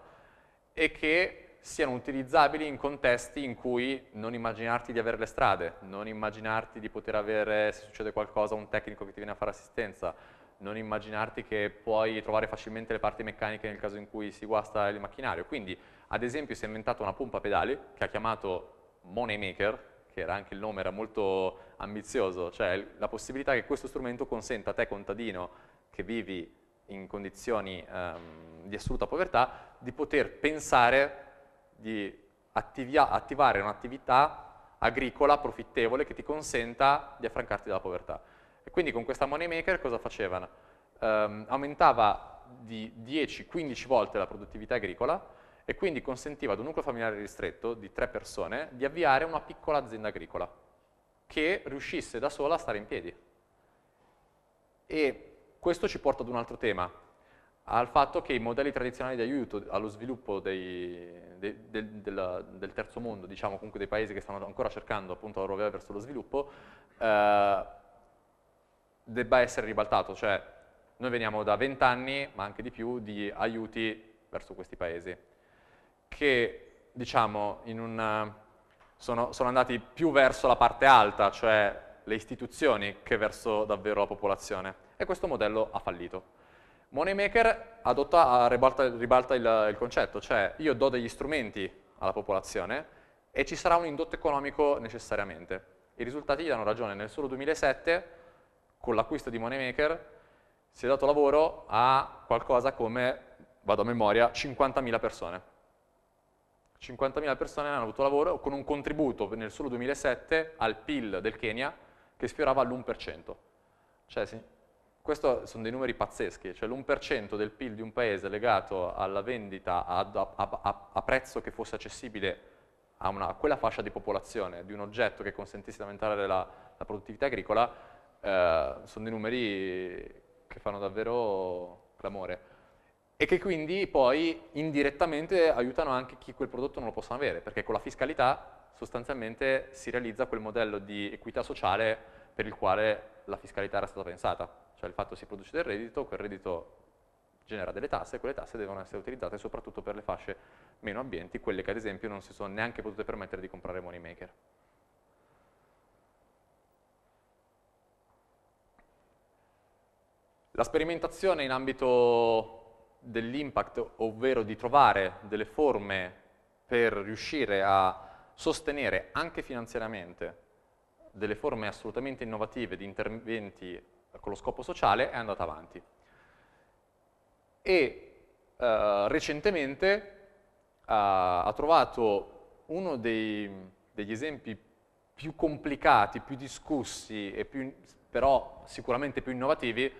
e che siano utilizzabili in contesti in cui non immaginarti di avere le strade, non immaginarti di poter avere, se succede qualcosa, un tecnico che ti viene a fare assistenza, non immaginarti che puoi trovare facilmente le parti meccaniche nel caso in cui si guasta il macchinario. Quindi, ad esempio, si è inventata una pompa a pedali che ha chiamato Moneymaker, che era anche il nome, era molto ambizioso, cioè la possibilità che questo strumento consenta a te contadino che vivi in condizioni ehm, di assoluta povertà, di poter pensare di attivia, attivare un'attività agricola profittevole che ti consenta di affrancarti dalla povertà. E quindi con questa Moneymaker cosa facevano? ehm, aumentava di dieci quindici volte la produttività agricola e quindi consentiva ad un nucleo familiare ristretto di tre persone di avviare una piccola azienda agricola che riuscisse da sola a stare in piedi. E questo ci porta ad un altro tema, al fatto che i modelli tradizionali di aiuto allo sviluppo dei, de, de, del, del terzo mondo, diciamo comunque dei paesi che stanno ancora cercando appunto la rovea verso lo sviluppo, eh, debba essere ribaltato, cioè noi veniamo da vent'anni, ma anche di più, di aiuti verso questi paesi, che diciamo in un, sono, sono andati più verso la parte alta, cioè le istituzioni, che verso davvero la popolazione, e questo modello ha fallito. Moneymaker adotta, ribalta, ribalta il, il concetto, cioè io do degli strumenti alla popolazione e ci sarà un indotto economico necessariamente. I risultati gli danno ragione, nel solo duemilasette, con l'acquisto di Moneymaker, si è dato lavoro a qualcosa come, vado a memoria, cinquantamila persone. cinquantamila persone hanno avuto lavoro con un contributo nel solo duemilasette al P I L del Kenya che sfiorava l'uno per cento. Cioè, sì, questi sono dei numeri pazzeschi, cioè l'uno per cento del P I L di un paese legato alla vendita a, a, a, a prezzo che fosse accessibile a, una, a quella fascia di popolazione, di un oggetto che consentisse di aumentare la, la produttività agricola, eh, sono dei numeri che fanno davvero clamore e che quindi poi indirettamente aiutano anche chi quel prodotto non lo possono avere, perché con la fiscalità sostanzialmente si realizza quel modello di equità sociale per il quale la fiscalità era stata pensata. Cioè il fatto si produce del reddito, quel reddito genera delle tasse e quelle tasse devono essere utilizzate soprattutto per le fasce meno abbienti, quelle che ad esempio non si sono neanche potute permettere di comprare Moneymaker. La sperimentazione in ambito dell'impact, ovvero di trovare delle forme per riuscire a sostenere anche finanziariamente delle forme assolutamente innovative di interventi con lo scopo sociale, è andata avanti. E eh, recentemente eh, ha trovato uno dei, degli esempi più complicati, più discussi, e più, però sicuramente più innovativi,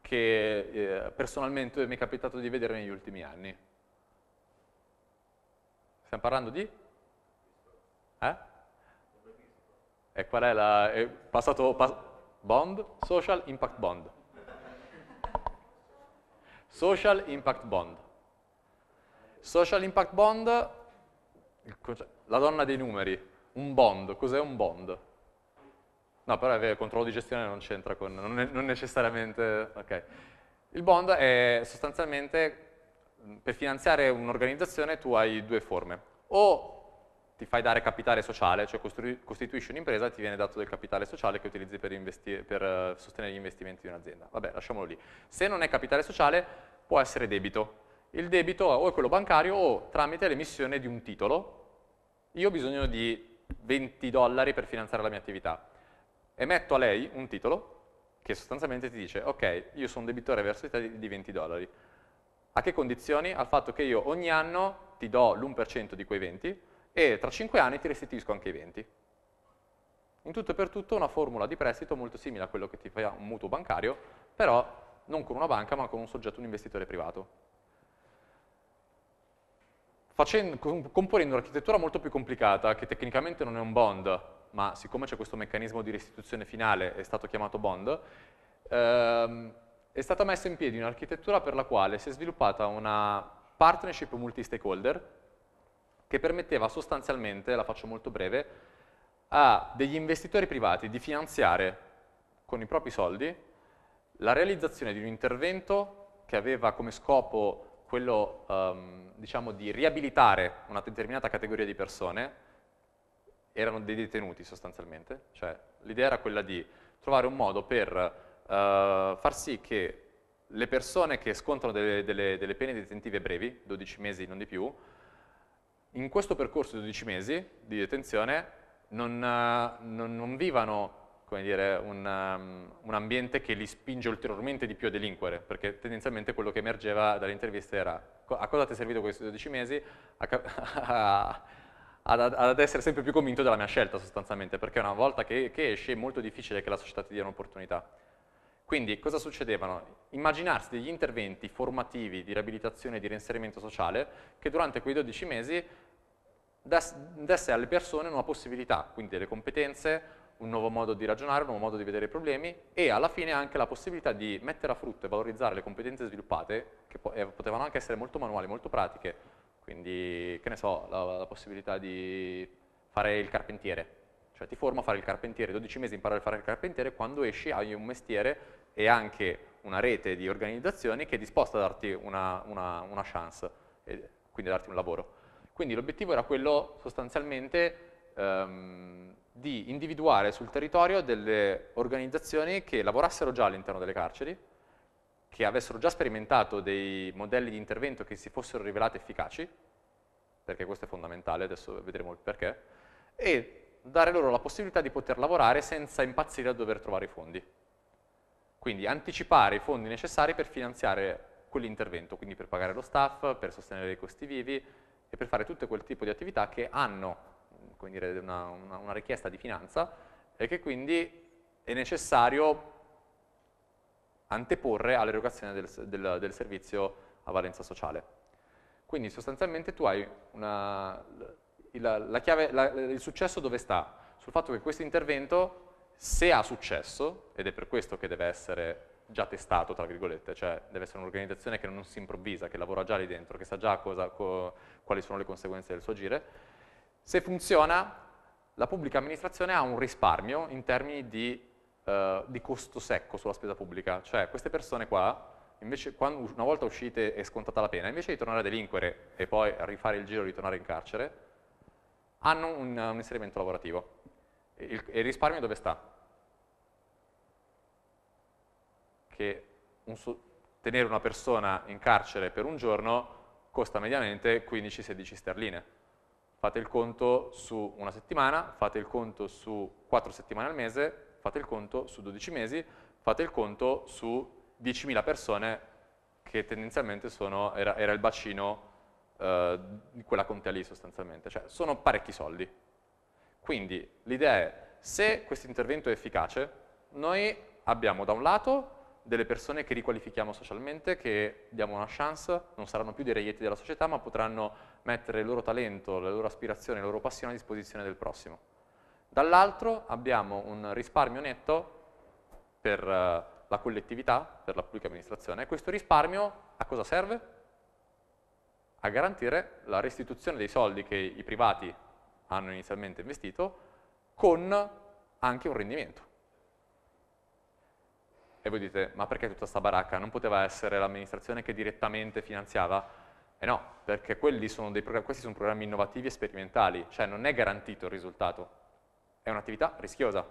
che eh, personalmente mi è capitato di vedere negli ultimi anni. Stiamo parlando di? Eh? E qual è la... È passato... Pass Bond, Social Impact Bond. Social Impact Bond. Social Impact Bond, la donna dei numeri, un bond, cos'è un bond? No, però il controllo di gestione non c'entra con, non, è, non necessariamente, ok. Il bond è sostanzialmente, per finanziare un'organizzazione tu hai due forme, o ti fai dare capitale sociale, cioè costituisci un'impresa e ti viene dato del capitale sociale che utilizzi per, per sostenere gli investimenti di un'azienda. Vabbè, lasciamolo lì. Se non è capitale sociale, può essere debito. Il debito o è quello bancario o tramite l'emissione di un titolo. Io ho bisogno di venti dollari per finanziare la mia attività. Emetto a lei un titolo che sostanzialmente ti dice, ok, io sono debitore verso te di venti dollari. A che condizioni? Al fatto che io ogni anno ti do l'uno per cento di quei venti, e tra cinque anni ti restituisco anche i venti. In tutto e per tutto una formula di prestito molto simile a quello che ti fa un mutuo bancario, però non con una banca ma con un soggetto, un investitore privato. Facendo, componendo un'architettura molto più complicata, che tecnicamente non è un bond, ma siccome c'è questo meccanismo di restituzione finale, è stato chiamato bond, ehm, è stata messa in piedi un'architettura per la quale si è sviluppata una partnership multi-stakeholder, che permetteva sostanzialmente, la faccio molto breve, a degli investitori privati di finanziare con i propri soldi la realizzazione di un intervento che aveva come scopo quello um, diciamo di riabilitare una determinata categoria di persone, erano dei detenuti sostanzialmente, cioè l'idea era quella di trovare un modo per uh, far sì che le persone che scontano delle, delle, delle pene detentive brevi, dodici mesi non di più, in questo percorso di dodici mesi di detenzione non, non, non vivano, come dire, un, um, un ambiente che li spinge ulteriormente di più a delinquere, perché tendenzialmente quello che emergeva dalle interviste era a cosa ti è servito questi dodici mesi? A, a, ad, ad essere sempre più convinto della mia scelta sostanzialmente, perché una volta che, che esci è molto difficile che la società ti dia un'opportunità. Quindi cosa succedevano? Immaginarsi degli interventi formativi di riabilitazione e di reinserimento sociale che durante quei dodici mesi desse alle persone nuova possibilità, quindi delle competenze, un nuovo modo di ragionare, un nuovo modo di vedere i problemi e alla fine anche la possibilità di mettere a frutto e valorizzare le competenze sviluppate che potevano anche essere molto manuali, molto pratiche, quindi che ne so, la, la possibilità di fare il carpentiere. Cioè ti forma a fare il carpentiere, dodici mesi imparare a fare il carpentiere, quando esci hai un mestiere e anche una rete di organizzazioni che è disposta a darti una, una, una chance, e quindi a darti un lavoro. Quindi l'obiettivo era quello sostanzialmente ehm, di individuare sul territorio delle organizzazioni che lavorassero già all'interno delle carceri, che avessero già sperimentato dei modelli di intervento che si fossero rivelati efficaci, perché questo è fondamentale, adesso vedremo il perché, e dare loro la possibilità di poter lavorare senza impazzire a dover trovare i fondi. Quindi anticipare i fondi necessari per finanziare quell'intervento, quindi per pagare lo staff, per sostenere i costi vivi e per fare tutto quel tipo di attività che hanno quindi una, una, una richiesta di finanza e che quindi è necessario anteporre all'erogazione del, del, del servizio a valenza sociale. Quindi sostanzialmente tu hai una... La, la chiave, la, il successo dove sta? Sul fatto che questo intervento, se ha successo, ed è per questo che deve essere già testato, tra virgolette, cioè deve essere un'organizzazione che non si improvvisa, che lavora già lì dentro, che sa già cosa, co, quali sono le conseguenze del suo agire, se funziona la pubblica amministrazione ha un risparmio in termini di, eh, di costo secco sulla spesa pubblica, cioè queste persone qua, invece, quando, una volta uscite e scontata la pena, invece di tornare a delinquere e poi rifare il giro e ritornare in carcere, hanno un, un inserimento lavorativo. E il, il risparmio dove sta? Che un, tenere una persona in carcere per un giorno costa mediamente quindici sedici sterline. Fate il conto su una settimana, fate il conto su quattro settimane al mese, fate il conto su dodici mesi, fate il conto su diecimila persone che tendenzialmente sono, era, era il bacino di quella contea lì sostanzialmente, cioè sono parecchi soldi. Quindi l'idea è, se questo intervento è efficace, noi abbiamo da un lato delle persone che riqualifichiamo socialmente, che diamo una chance, non saranno più dei reietti della società, ma potranno mettere il loro talento, le loro aspirazioni, la loro passione a disposizione del prossimo. Dall'altro abbiamo un risparmio netto per la collettività, per la pubblica amministrazione, e questo risparmio a cosa serve? A garantire la restituzione dei soldi che i privati hanno inizialmente investito con anche un rendimento. E voi dite, ma perché tutta sta baracca? Non poteva essere l'amministrazione che direttamente finanziava? E no, perché quelli sono dei programmi, questi sono programmi innovativi e sperimentali, cioè non è garantito il risultato, è un'attività rischiosa.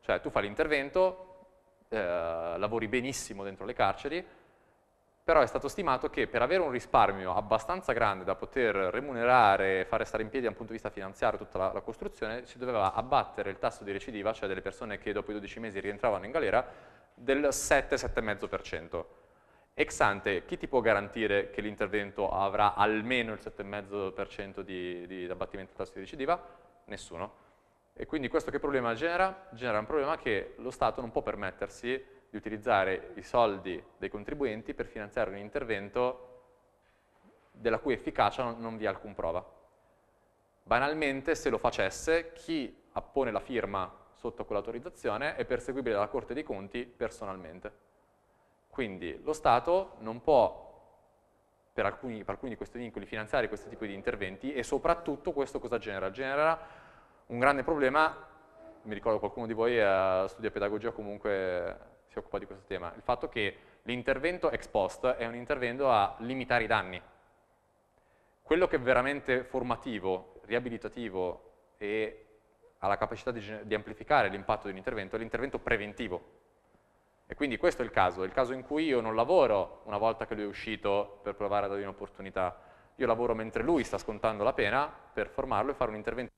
Cioè tu fai l'intervento, eh, lavori benissimo dentro le carceri, però è stato stimato che per avere un risparmio abbastanza grande da poter remunerare e fare stare in piedi da un punto di vista finanziario tutta la, la costruzione, si doveva abbattere il tasso di recidiva, cioè delle persone che dopo i dodici mesi rientravano in galera, del sette sette virgola cinque per cento. Ex ante, chi ti può garantire che l'intervento avrà almeno il sette virgola cinque per cento di, di, di abbattimento del tasso di recidiva? Nessuno. E quindi questo che problema genera? Genera un problema che lo Stato non può permettersi di utilizzare i soldi dei contribuenti per finanziare un intervento della cui efficacia non vi è alcun prova. Banalmente, se lo facesse, chi appone la firma sotto quell'autorizzazione è perseguibile dalla Corte dei Conti personalmente. Quindi lo Stato non può, per alcuni, per alcuni di questi vincoli, finanziare questi tipi di interventi e soprattutto questo cosa genera? Genera un grande problema, mi ricordo qualcuno di voi eh, studia pedagogia o comunque si occupa di questo tema, il fatto che l'intervento ex post è un intervento a limitare i danni. Quello che è veramente formativo, riabilitativo e ha la capacità di, di amplificare l'impatto di un intervento è l'intervento preventivo. E quindi questo è il caso, è il caso in cui io non lavoro una volta che lui è uscito per provare a dargli un'opportunità, io lavoro mentre lui sta scontando la pena per formarlo e fare un intervento.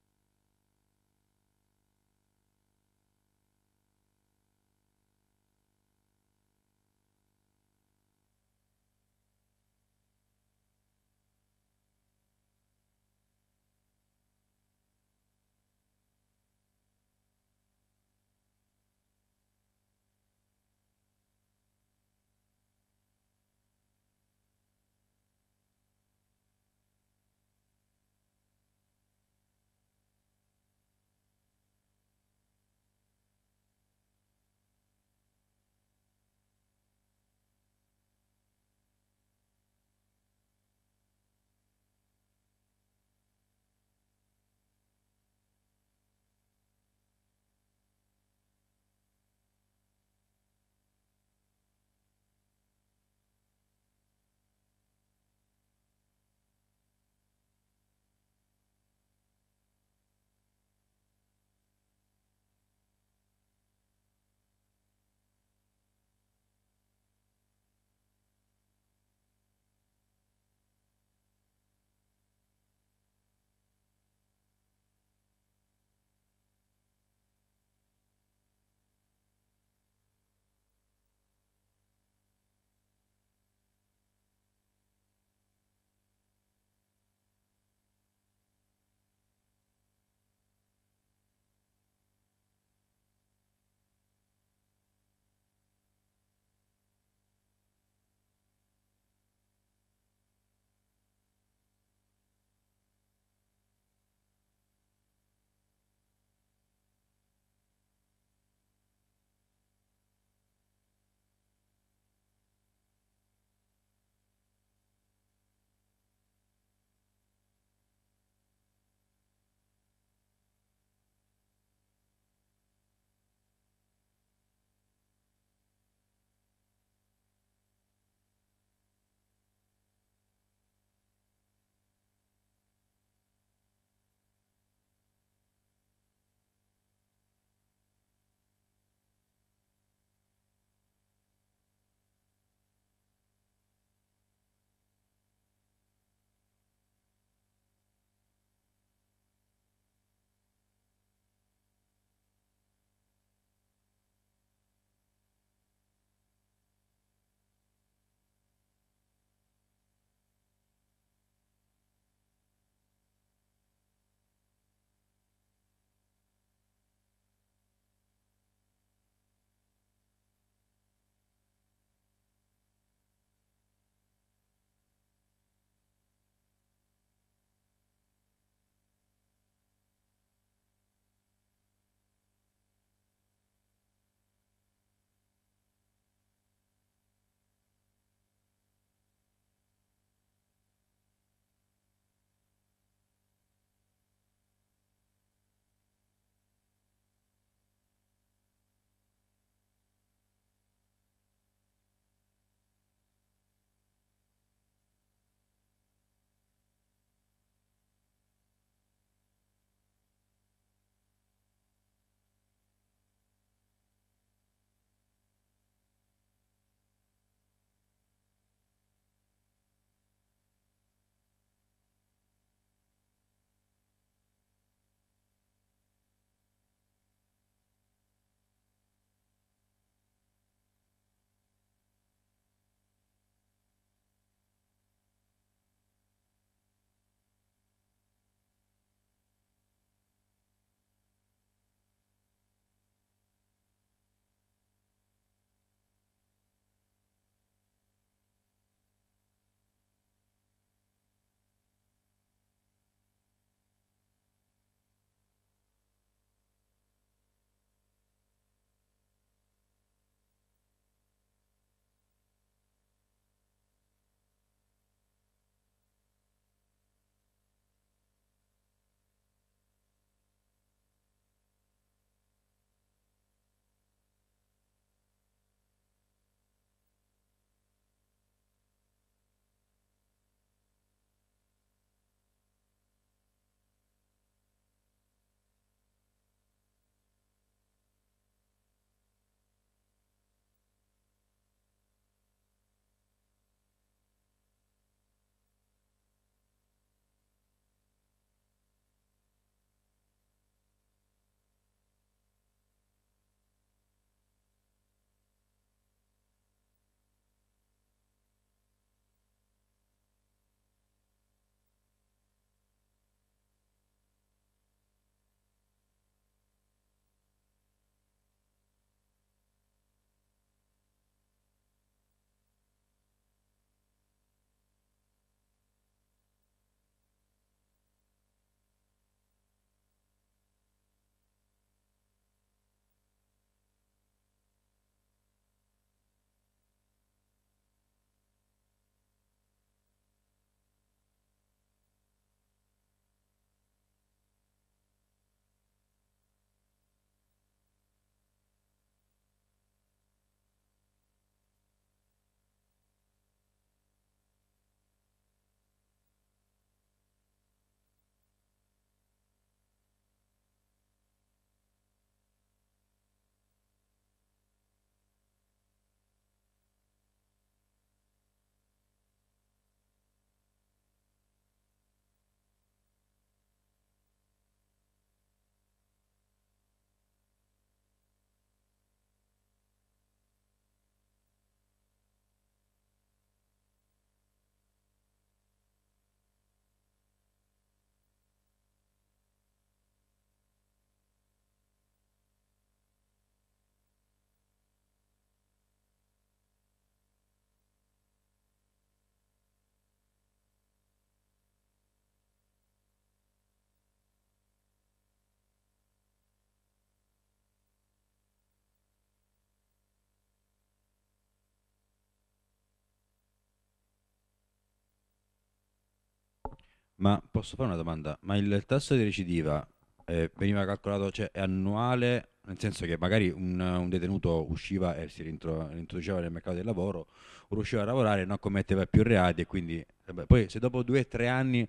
Ma posso fare una domanda? Ma il tasso di recidiva eh, veniva calcolato, cioè è annuale? Nel senso che magari un, un detenuto usciva e si reintroduceva nel mercato del lavoro, riusciva a lavorare, non commetteva più reati e quindi... Vabbè, poi se dopo due o tre anni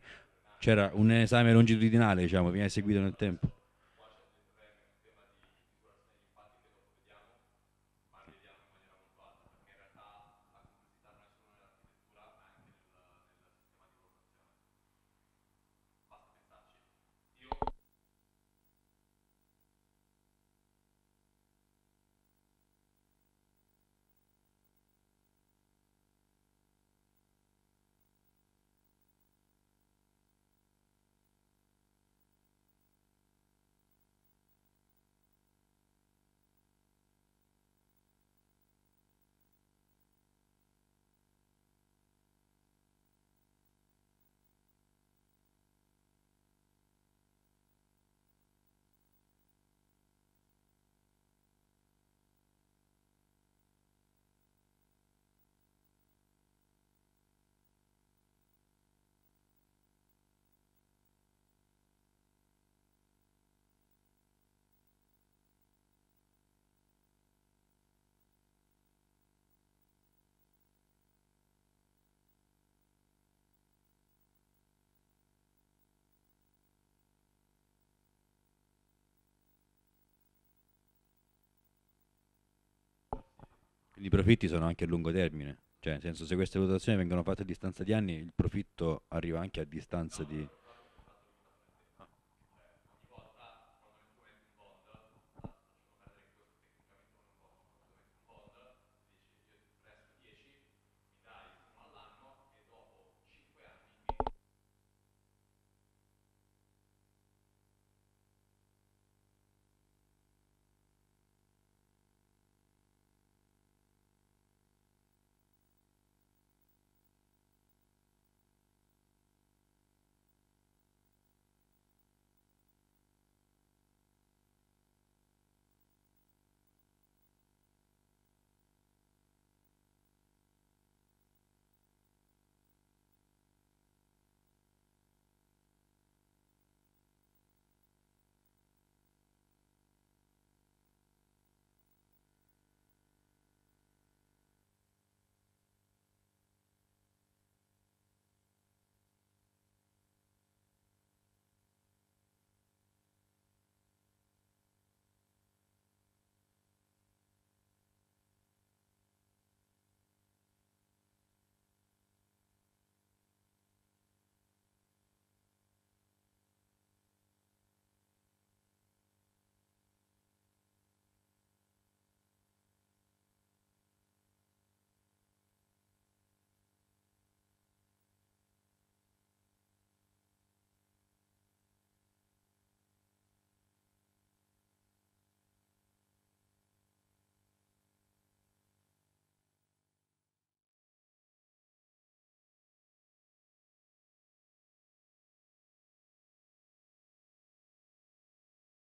c'era un esame longitudinale, diciamo, viene eseguito nel tempo. I profitti sono anche a lungo termine, cioè nel senso, se queste valutazioni vengono fatte a distanza di anni, il profitto arriva anche a distanza di...